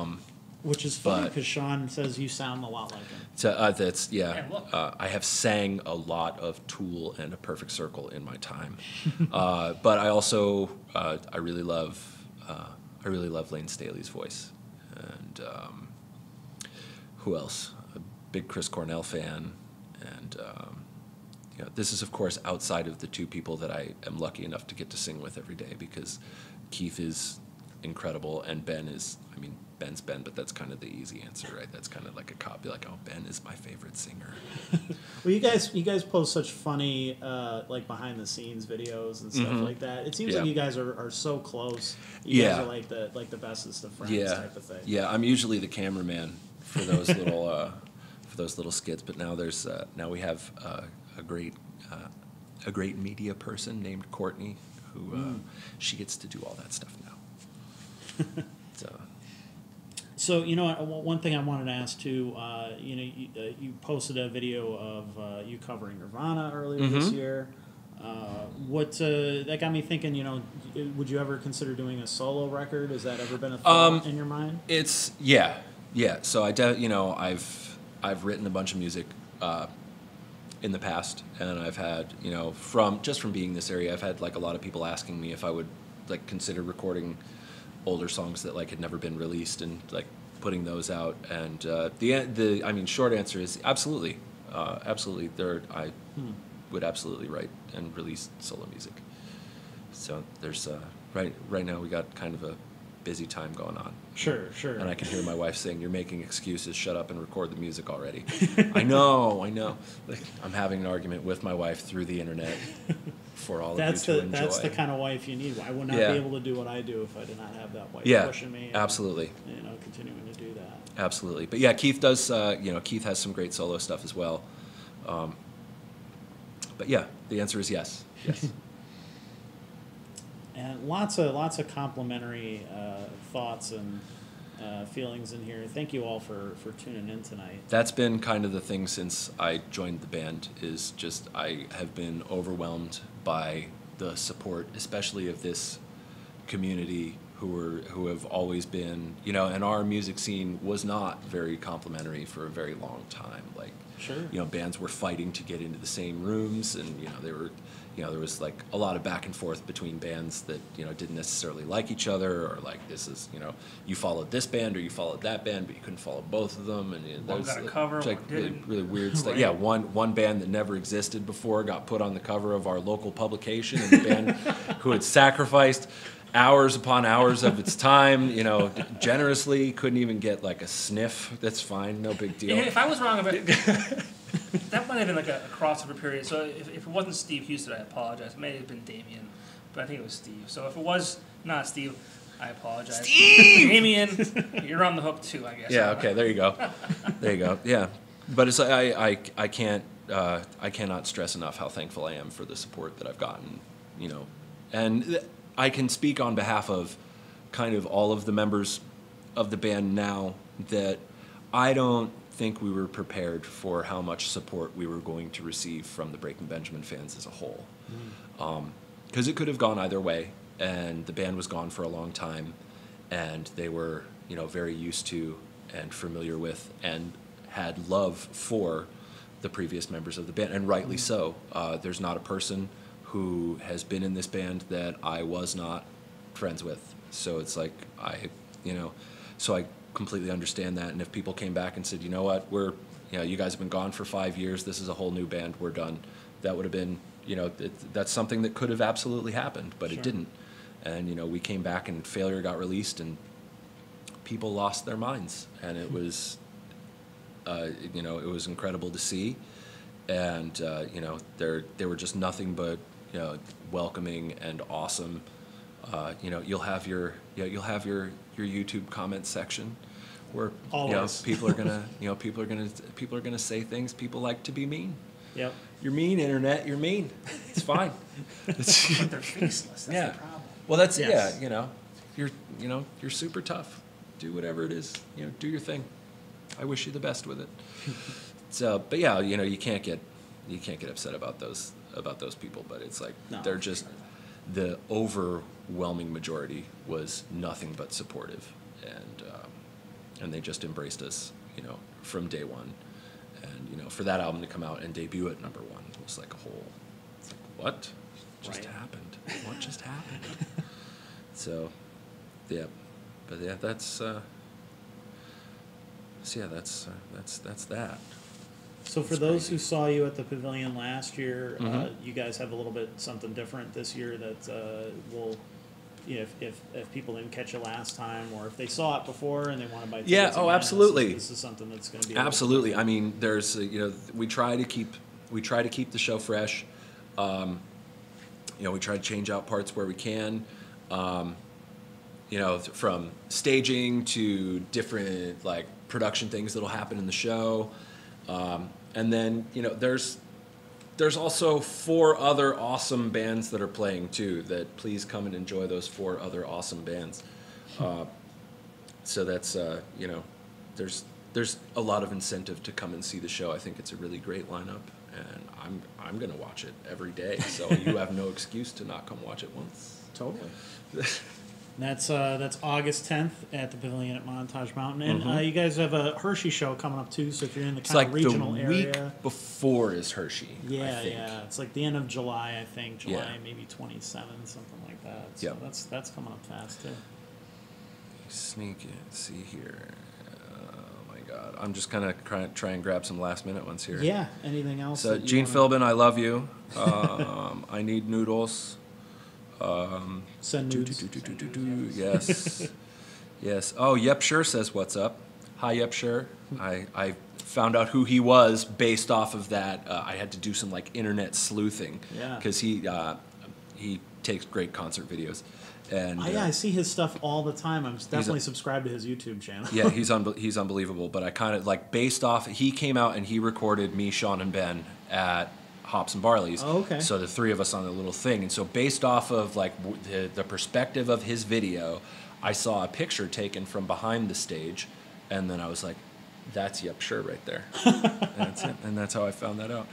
it. Which is funny because Sean says you sound a lot like him. So, that's, yeah. I have sang a lot of Tool and A Perfect Circle in my time. But I also, I really love Lane Staley's voice. And... who else? A big Chris Cornell fan, and you know, this is of course outside of the two people that I am lucky enough to get to sing with every day, because Keith is incredible. And Ben is, I mean, Ben's Ben, but that's kind of the easy answer, right? That's kind of like a copy, like, oh, Ben is my favorite singer. Well, you guys post such funny, like, behind-the-scenes videos and stuff like that. It seems like you guys are so close. You guys are like the bestest of friends type of thing. Yeah, I'm usually the cameraman for those little skits, but now there's now we have a great media person named Courtney, who she gets to do all that stuff now. So, you know, one thing I wanted to ask, too, you know, you posted a video of you covering Nirvana earlier this year. That got me thinking, you know, would you ever consider doing a solo record? Has that ever been a thought in your mind? It's, yeah. So, I've written a bunch of music in the past, and I've had, you know, from being in this area, I've had, like, a lot of people asking me if I would, like, consider recording older songs that, like, had never been released and, like, putting those out. And I mean, short answer is absolutely. Absolutely. I would absolutely write and release solo music. So there's, right now we got kind of a busy time going on. Sure. And I can hear my wife saying, "You're making excuses, shut up and record the music already." I know. Like, I'm having an argument with my wife through the internet. For all that's of you to enjoy. That's the kind of wife you need. I would not be able to do what I do if I did not have that wife pushing me. And, absolutely. You know, continuing to do that. Absolutely. But yeah, Keith does. You know, Keith has some great solo stuff as well. But yeah, the answer is yes. Yes. And lots of complimentary thoughts and feelings in here. Thank you all for tuning in tonight. That's been kind of the thing since I joined the band, is just I have been overwhelmed by the support, especially of this community who have always been, you know, and our music scene was not very complimentary for a very long time. Like, you know, bands were fighting to get into the same rooms, and, you know, they were, you know, there was, like, a lot of back and forth between bands that, you know, didn't necessarily like each other, or, like, this is, you know, you followed this band or you followed that band, but you couldn't follow both of them. And, you know, one got a cover, like, one didn't. Really weird stuff. Right. Yeah, one band that never existed before got put on the cover of our local publication, and the band who had sacrificed hours upon hours of its time, you know, generously, couldn't even get, like, a sniff. That's fine, no big deal. If I was wrong about that might have been, like, a crossover period. So if it wasn't Steve Houston, I apologize. It may have been Damien, but I think it was Steve. So if it was not Steve, I apologize. Steve! Damien, you're on the hook too, I guess. Yeah, okay, there you go. There you go, yeah. But it's, I cannot stress enough how thankful I am for the support that I've gotten, you know. And I can speak on behalf of kind of all of the members of the band now that I don't think we were prepared for how much support we were going to receive from the Breaking Benjamin fans as a whole. Because it could have gone either way, and the band was gone for a long time, and they were, you know, very used to and familiar with and had love for the previous members of the band, and rightly so. There's not a person who has been in this band that I was not friends with. So it's like, I completely understand that. And if people came back and said, you know what, you guys have been gone for 5 years, this is a whole new band, we're done. That would have been, you know, that's something that could have absolutely happened, but it didn't. And, you know, we came back and Failure got released and people lost their minds. And it was, you know, it was incredible to see. And, you know, they were just nothing but, you know, welcoming and awesome. You know, you'll have your YouTube comment section where people are gonna say things. People like to be mean. Yep. You're mean, internet. You're mean. It's fine. But they're faceless. That's the problem. Well, that's You know, you're super tough. Do whatever it is. You know, do your thing. I wish you the best with it. So, but yeah, you know, you can't get upset about those people. But it's like they're just. The overwhelming majority was nothing but supportive, and they just embraced us, you know, from day one. And, you know, for that album to come out and debut at #1 was like a whole, it's like, what just happened? What just happened? So, yeah, but yeah, that's that. So for those who saw you at the Pavilion last year, you guys have a little bit something different this year that will you know, if people didn't catch it last time, or if they saw it before and they want to buy tickets. Yeah, oh, absolutely. This is something that's going to be absolutely. I mean, there's you know, we try to keep the show fresh. You know, we try to change out parts where we can. You know, from staging to different like production things that'll happen in the show, and then you know, there's also 4 other awesome bands that are playing too. That please come and enjoy those 4 other awesome bands. So that's you know, there's a lot of incentive to come and see the show. I think it's a really great lineup, and I'm gonna watch it every day. So you have no excuse to not come watch it once. Totally. That's August 10th at the Pavilion at Montage Mountain, and you guys have a Hershey show coming up too. So if you're in the kind of regional area, it's like the week before is Hershey. Yeah, I think. Yeah, it's like the end of July, I think. July, maybe 27, something like that. So that's coming up fast too. Sneak in, see here. Oh my God, I'm just gonna try and grab some last minute ones here. Yeah, anything else? So Gene Philbin, I love you. I need noodles. Send nudes. Yes. Yes. Oh, Yep Sure says, what's up? Hi, Yep Sure. I found out who he was based off of that. I had to do some, like, internet sleuthing. Yeah. Because he takes great concert videos. And, I see his stuff all the time. I'm definitely subscribed to his YouTube channel. Yeah, he's unbelievable. But I kind of, like, based off... He came out and he recorded me, Sean, and Ben at... Hops and Barley's. Oh, okay. So the 3 of us on a little thing, and so based off of like the perspective of his video, I saw a picture taken from behind the stage, and then I was like, "That's Yep Sure right there," and that's it. And that's how I found that out.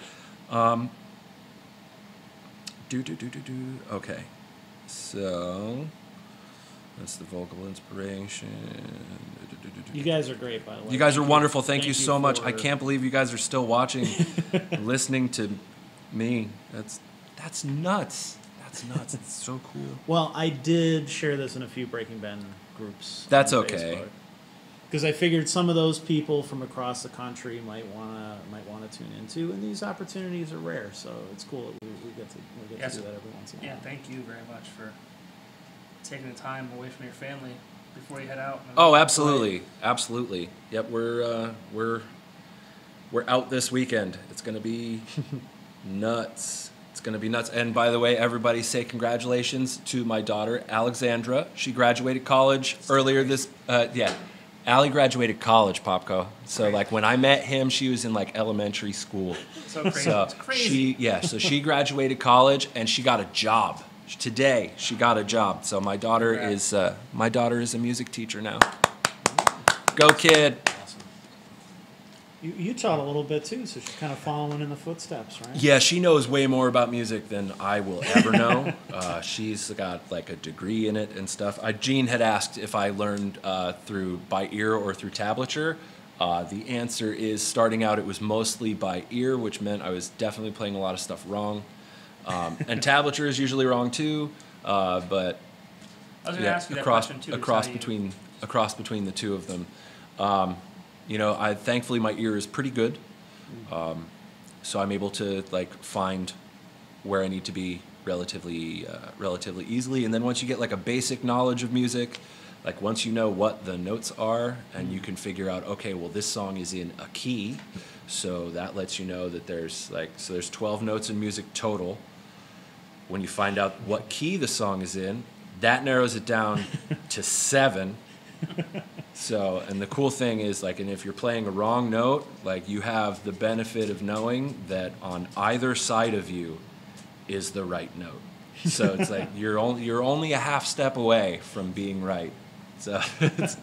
Okay, so that's the vocal inspiration. You guys are great, by the way. You guys are wonderful. Thank you so much. I can't believe you guys are still watching, listening to. Me, that's nuts. That's nuts. It's so cool. Well, I did share this in a few Breaking Ben groups. That's okay. Because I figured some of those people from across the country might wanna tune into, and these opportunities are rare, so it's cool. We get to do that every once in a while. Yeah, thank you very much for taking the time away from your family before you head out. Oh, absolutely, absolutely. Yep, we're out this weekend. It's gonna be. Nuts. It's going to be nuts. And by the way, everybody say congratulations to my daughter, Alexandra. She graduated college earlier this... Allie graduated college, Popko. So, crazy. Like, when I met him, she was in, like, elementary school. So crazy. So it's crazy. She graduated college, and she got a job. Today, she got a job. So my daughter is a music teacher now. Go, kid. You taught a little bit, too, so she's kind of following in the footsteps, right? Yeah, she knows way more about music than I will ever know. She's got, like, a degree in it and stuff. Gene had asked if I learned through by ear or through tablature. The answer is, starting out, it was mostly by ear, which meant I was definitely playing a lot of stuff wrong. And tablature is usually wrong, too. But I was going to ask you that question, too. A cross between the two of them. You know, thankfully my ear is pretty good, so I'm able to like find where I need to be relatively easily. And then once you get like a basic knowledge of music, like once you know what the notes are, and you can figure out, okay, well this song is in a key, so that lets you know that there's 12 notes in music total. When you find out what key the song is in, that narrows it down to 7. So, and the cool thing is, like, and if you're playing a wrong note, like, you have the benefit of knowing that on either side of you is the right note. So it's like you're only a half step away from being right. So it's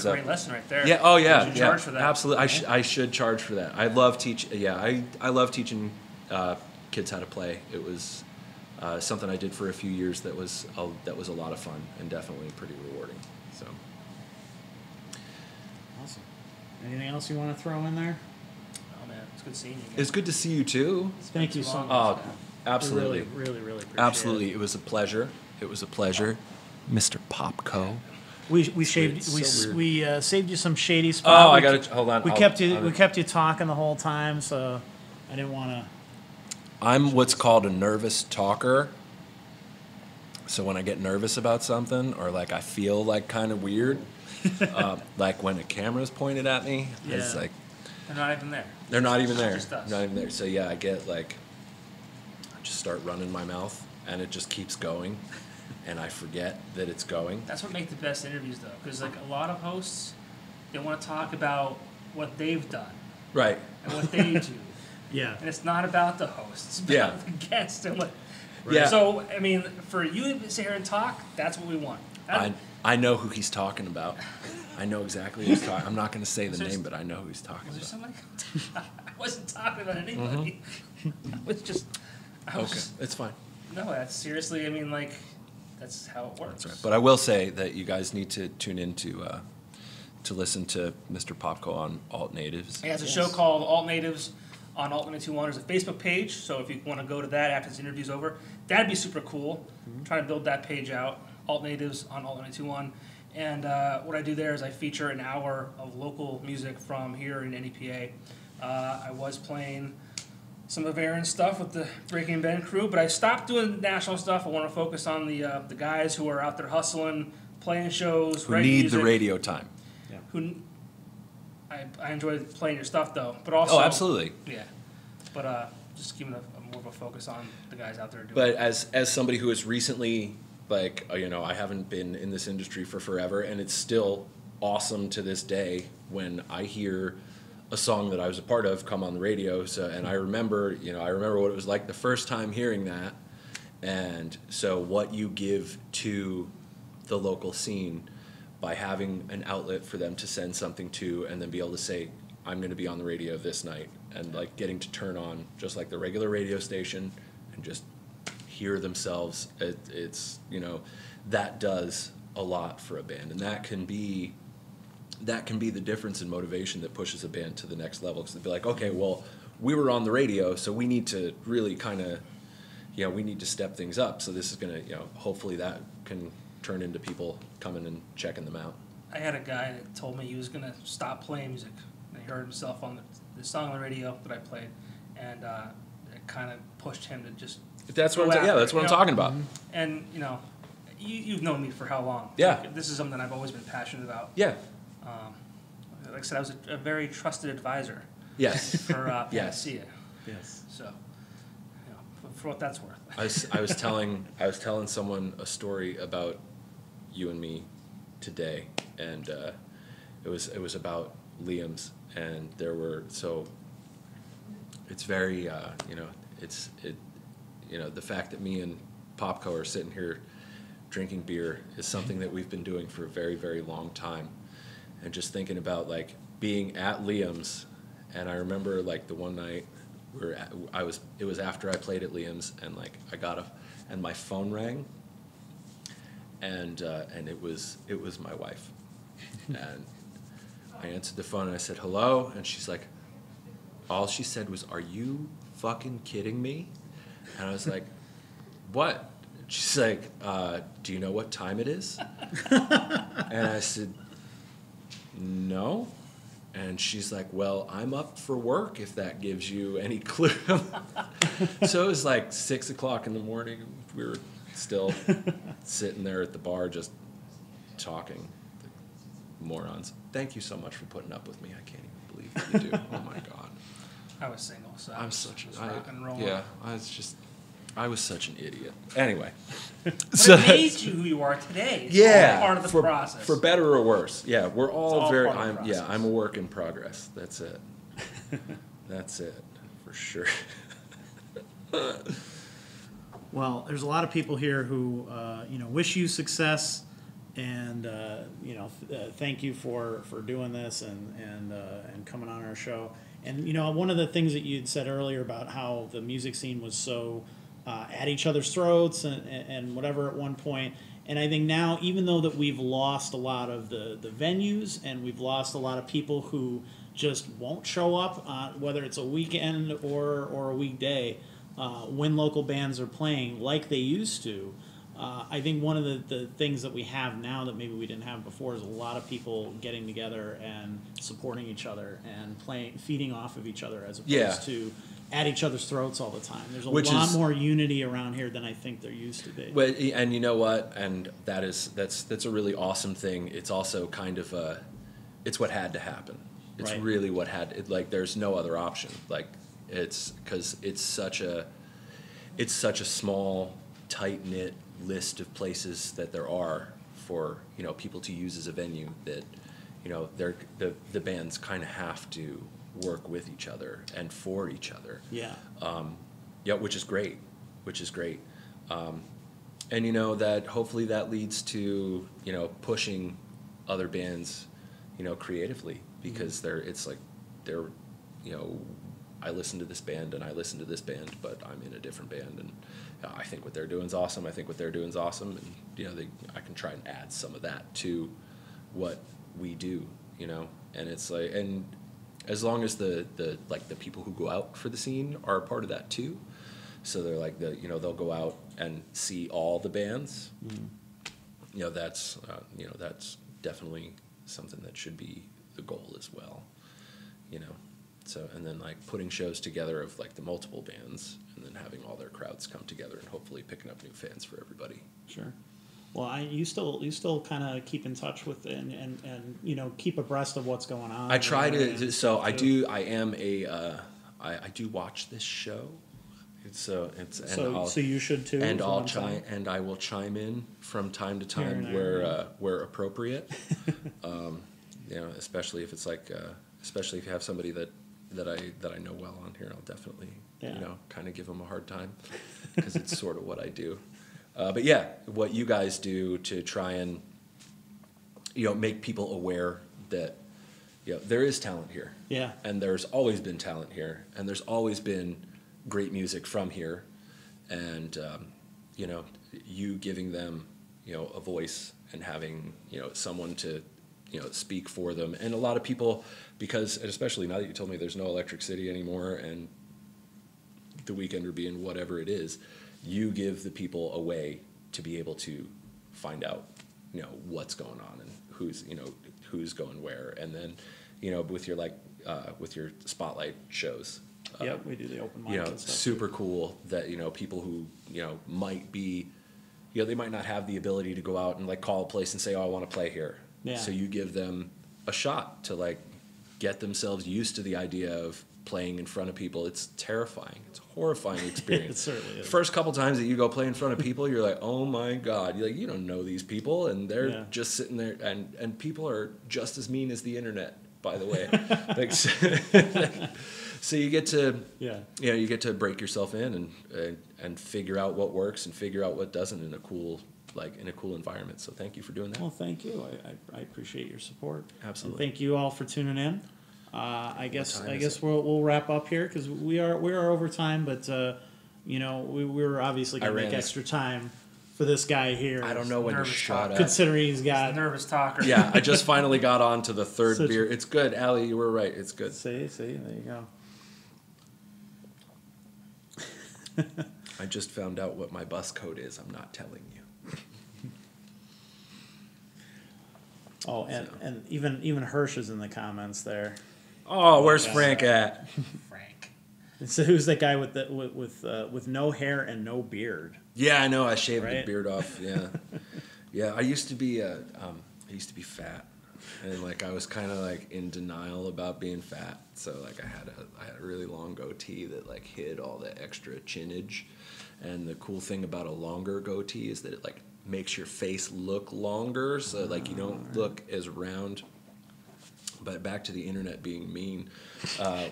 a great lesson right there. Yeah. Oh yeah. You should charge for that. Absolutely. Right? I should charge for that. I love teaching. Yeah. I love teaching kids how to play. It was something I did for a few years that was a lot of fun and definitely pretty rewarding. So. Awesome. Anything else you want to throw in there? Oh man, it's good seeing you again. It's good to see you too. Thank you so much. Oh, absolutely. Really, really appreciate it. Absolutely. It was a pleasure. Mr. Popko. We saved you some Shady Spot. Oh, I got to hold on. We kept you talking the whole time, so I didn't want to. I'm what's called a nervous talker. So when I get nervous about something or like I feel like kind of weird, like when a camera's pointed at me, yeah. It's like they're not even there. They're not even there. Just us. Not even there. So yeah, I get like I just start running my mouth and it just keeps going, and I forget that it's going. That's what makes the best interviews though, because like a lot of hosts, they want to talk about what they've done, right, and what they do. Yeah, and it's not about the host. It's about yeah. the guest and what. Right. Yeah. So I mean, for you to sit here and talk, that's what we want. I know who he's talking about. I know exactly who he's talking. I'm not going to say the name, but I know who he's talking about. I wasn't talking about anybody. Mm-hmm. I was just it's fine. No, that's seriously. I mean, like, that's how it works. That's right. But I will say that you guys need to tune into. To listen to Mr. Popko on Alt Natives. He has a show called Alt Natives on Alt 92.1. There's a Facebook page, so if you want to go to that after this interview's over, that'd be super cool. Mm-hmm. Trying to build that page out, Alt Natives on Alt 92.1. And what I do there is I feature an hour of local music from here in NEPA. I was playing some of Aaron's stuff with the Breaking Ben crew, but I stopped doing national stuff. I want to focus on the guys who are out there hustling, playing shows, who need music. The radio time. Who I enjoy playing your stuff though, but also absolutely, yeah. But just keeping more of a focus on the guys out there doing. But as somebody who is recently like I haven't been in this industry for forever, and it's still awesome to this day when I hear a song that I was a part of come on the radio. So and I remember what it was like the first time hearing that, and so what you give to the local scene. By having an outlet for them to send something to and then be able to say, I'm going to be on the radio this night, and like getting to turn on just like the regular radio station and just hear themselves. It's that does a lot for a band, and that can be the difference in motivation that pushes a band to the next level, because they'll be like, okay, well, we were on the radio, so we need to really kind of, we need to step things up. So this is going to, hopefully that can turn into people coming and checking them out. I had a guy that told me he was going to stop playing music. And he heard himself on the song on the radio that I played, and it kind of pushed him to just. That's what I'm talking about. And you've known me for how long? Yeah, like, this is something I've always been passionate about. Yeah, like I said, I was a very trusted advisor. Yes, for Panacea. Yes, so for what that's worth. I was telling someone a story about. You and me today, and it was about Liam's, and there were it's very the fact that me and Popko are sitting here drinking beer is something that we've been doing for a very, very long time, and just thinking about like being at Liam's. And I remember like the one night it was after I played at Liam's, and like and my phone rang. And it was my wife, and I answered the phone and I said hello, and she's like, all she said was, "Are you fucking kidding me?" And I was like, "What?" And she's like, "Do you know what time it is?" And I said, "No." And she's like, "Well, I'm up for work if that gives you any clue." So it was like 6 o'clock in the morning. We were still sitting there at the bar just talking, like morons. Thank you so much for putting up with me. I can't even believe what you do. Oh my god. I was single, so I'm such a rock and roll. Yeah, I was such an idiot. Anyway. So it made you who you are today. It's all part of the process. For better or worse. Yeah, we're all very I'm a work in progress. That's it. That's it for sure. Well, there's a lot of people here who, wish you success, and thank you for doing this and coming on our show. And one of the things that you'd said earlier about how the music scene was so at each other's throats and whatever at one point. And I think now, even though that we've lost a lot of the venues, and we've lost a lot of people who just won't show up, whether it's a weekend or a weekday. When local bands are playing like they used to, I think one of the things that we have now that maybe we didn't have before is a lot of people getting together and supporting each other and feeding off of each other, as opposed to at each other's throats all the time. There's a lot more unity around here than I think there used to be. Well, and you know what? And that's a really awesome thing. It's also kind of a, it's what had to happen. It's really what had like. There's no other option. Like it's because it's such a small, tight knit list of places that there are for people to use as a venue that the bands kind of have to work with each other and for each other. Yeah. Yeah, which is great. And that hopefully that leads to pushing other bands creatively, because they're I listen to this band and I listen to this band, but I'm in a different band, and I think what they're doing is awesome. And I can try and add some of that to what we do, And it's like, and as long as the people who go out for the scene are a part of that too, so they're like they'll go out and see all the bands. Mm-hmm. That's definitely something that should be the goal as well, So, and then like putting shows together of like the multiple bands, and then having all their crowds come together and hopefully picking up new fans for everybody. Sure. Well, you still kind of keep in touch with and keep abreast of what's going on. I try to. So I do. I am a. I do watch this show. So you should too. And I'll I will chime in from time to time where appropriate. Especially if it's like especially if you have somebody that I know well on here, I'll definitely kind of give them a hard time, because it's sort of what I do. But yeah, what you guys do to try and make people aware that there is talent here, and there's always been talent here, and there's always been great music from here, and you giving them a voice and having someone to speak for them. And a lot of people, because, and especially now that you told me there's no Electric City anymore and the Weekender being whatever it is, you give the people a way to be able to find out, what's going on and who's going where. And then, with your with your spotlight shows. We do the open mic and stuff. Super cool that, people who, might be, they might not have the ability to go out and call a place and say, oh, I want to play here. Yeah. So you give them a shot to get themselves used to the idea of playing in front of people. It's terrifying. It's a horrifying experience. It certainly is. First couple times that you go play in front of people, you're like, oh my God. You're like, you don't know these people, and they're just sitting there, and people are just as mean as the internet, by the way. So you get to you get to break yourself in and figure out what works and figure out what doesn't in a cool environment. So thank you for doing that. Well, thank you. I appreciate your support. Absolutely. And thank you all for tuning in. I guess we'll wrap up here, because we are over time, but we're obviously gonna make extra time for this guy here. I don't know when you shot at. Considering he's got a nervous talker. Yeah, I just finally got on to the third beer. It's good, Allie. You were right. It's good. See, there you go. I just found out what my bus code is. I'm not telling you. Oh, and even Hirsch is in the comments there. Oh, where's Frank at? Frank. So who's that guy with no hair and no beard? Yeah, I know. I shaved the beard off. Yeah, yeah. I used to be fat, and I was kind of in denial about being fat. So I had a really long goatee that hid all the extra chinage. And the cool thing about a longer goatee is that it makes your face look longer, so you don't look as round. But back to the internet being mean,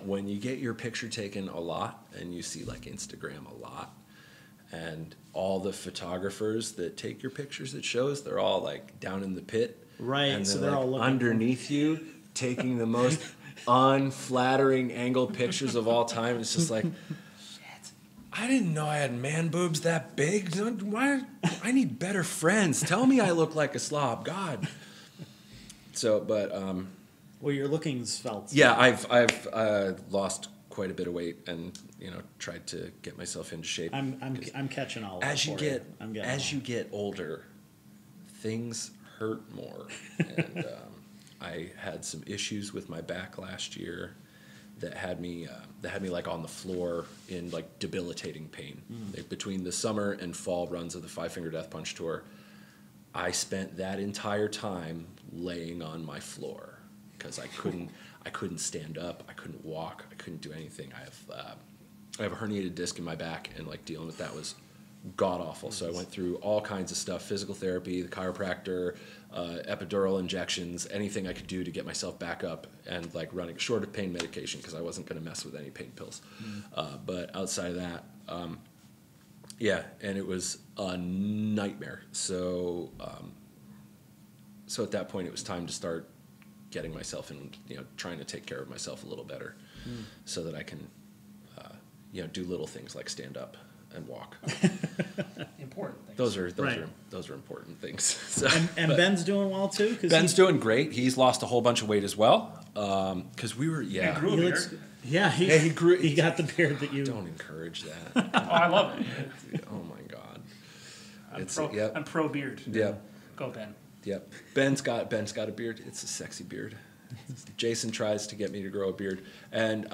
when you get your picture taken a lot, and you see Instagram a lot, and all the photographers that take your pictures at shows, they're all down in the pit, right? And so they're all underneath you, taking the most unflattering angled pictures of all time. It's just I didn't know I had man boobs that big. Why? I need better friends. Tell me I look like a slob. God. So, but... well, you're looking svelte. Yeah, I've lost quite a bit of weight and, tried to get myself into shape. I'm catching all of that for you. As you get older, things hurt more. And I had some issues with my back last year. that had me like on the floor in like debilitating pain. Like, between the summer and fall runs of the Five Finger Death Punch tour, I spent that entire time laying on my floor because I couldn't stand up, I couldn't walk, I couldn't do anything. I have a herniated disc in my back, and like dealing with that was god awful. So I went through all kinds of stuff: physical therapy, the chiropractor, epidural injections, anything I could do to get myself back up and like running, short of pain medication because I wasn't going to mess with any pain pills. But outside of that, yeah, and it was a nightmare. So so at that point it was time to start getting myself in, trying to take care of myself a little better, so that I can do little things like stand up and walk. Important things. Those are important things. So, and Ben's doing well too. Ben's doing great. He's lost a whole bunch of weight as well. Because we were He grew a beard. He grew. He got the beard that you. Don't encourage that. Oh, I love it. Oh my god. I'm pro beard. Yeah. Go Ben. Yep. Ben's got a beard. It's a sexy beard. Jason tries to get me to grow a beard, and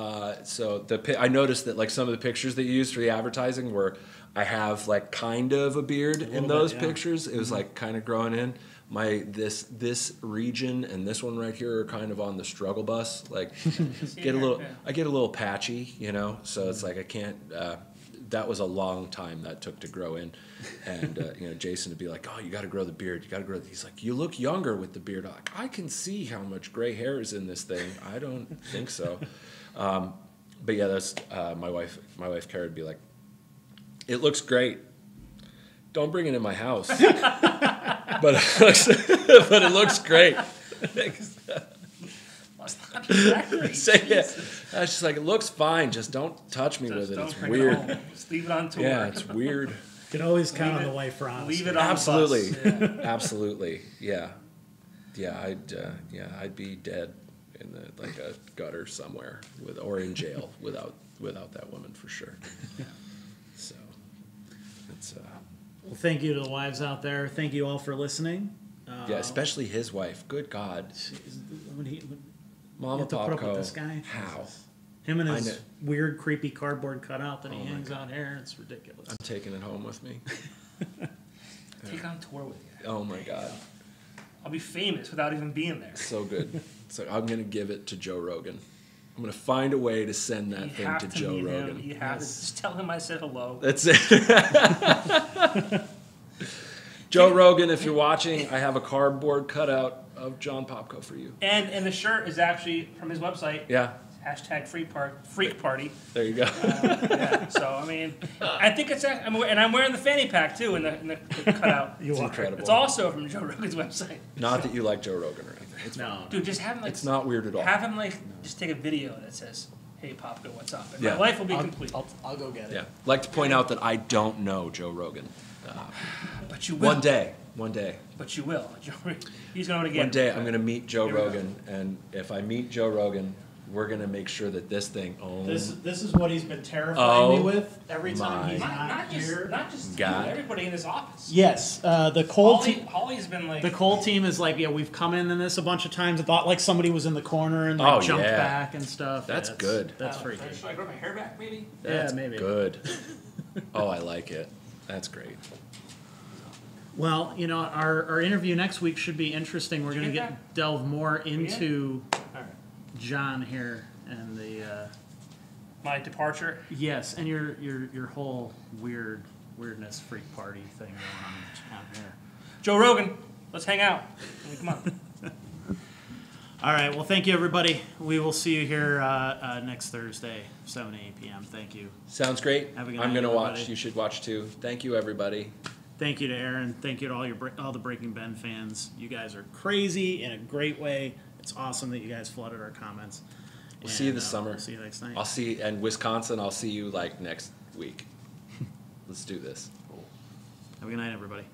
so I noticed that like some of the pictures that you used for the advertising were, I have like kind of a beard in those pictures. It was like kind of growing in. This region and this one right here are kind of on the struggle bus. Like I get a little patchy, So it's like I can't. That was a long time that took to grow in, and Jason would be like, "Oh, you got to grow the beard. You got to grow." He's like, "You look younger with the beard." I'm like, I can see how much gray hair is in this thing. I don't think so, but yeah, that's my wife. My wife Kara would be like, "It looks great. Don't bring it in my house, but it looks great." So, yeah, I was just like, it looks fine. Just don't touch me with it. It's weird. Just leave it on tour. Yeah, it's weird. You can always count on the wife for honesty. Leave it on absolutely. The bus. Yeah. Absolutely. Yeah. Yeah, I'd be dead in a gutter somewhere or in jail without that woman for sure. So it's. Well, thank you to the wives out there. Thank you all for listening. Yeah, especially his wife. Good God. Mom and Pop put up with this guy. How? Him and his weird, creepy cardboard cutout that he hangs out here. It's ridiculous. I'm taking it home with me. Take it on tour with you. Oh, my God. I'll be famous without even being there. So good. So I'm going to give it to Joe Rogan. I'm going to find a way to send that thing to Joe Rogan. You have to. Just tell him I said hello. That's it. Joe Rogan, if you're watching, I have a cardboard cutout of John Popko for you. And the shirt is actually from his website. Yeah. Hashtag freak party. There you go. Yeah. So, I think it's... And I'm wearing the fanny pack, too, in the cutout. It's incredible. It's also from Joe Rogan's website. Not that you like Joe Rogan or anything. No. Dude, just have him... it's not weird at all. Have him, just take a video that says... Hey, Popko, what's up? And my life will be complete. I'll go get it. Yeah. I'd like to point out that I don't know Joe Rogan. But you will. One day. But you will. He's going to get it. One day I'm going to meet Joe Rogan, and if I meet Joe Rogan, we're going to make sure that this thing owns. This is what he's been terrifying me with every time he's not here. Not just everybody in his office. Yes. The Cole team. Holly's been like... The Cole team is like, yeah, we've come in this a bunch of times. I thought like somebody was in the corner and jumped back and stuff. That's good. That's freaking. Should I grow my hair back maybe? Yeah, maybe. Good. Oh, I like it. That's great. Well, our interview next week should be interesting. We're going to delve more into John here and the my departure. Yes, and your whole weirdness freak party thing going on here. Joe Rogan, let's hang out. Come on. All right. Well, thank you, everybody. We will see you here next Thursday, 7 to 8 p.m. Thank you. Sounds great. Have a good night, I'm going to watch. You should watch too. Thank you, everybody. Thank you to Aaron. Thank you to all the Breaking Ben fans. You guys are crazy in a great way. It's awesome that you guys flooded our comments. We'll see you this summer. We'll see you next night. I'll see you in Wisconsin. I'll see you next week. Let's do this. Cool. Have a good night, everybody.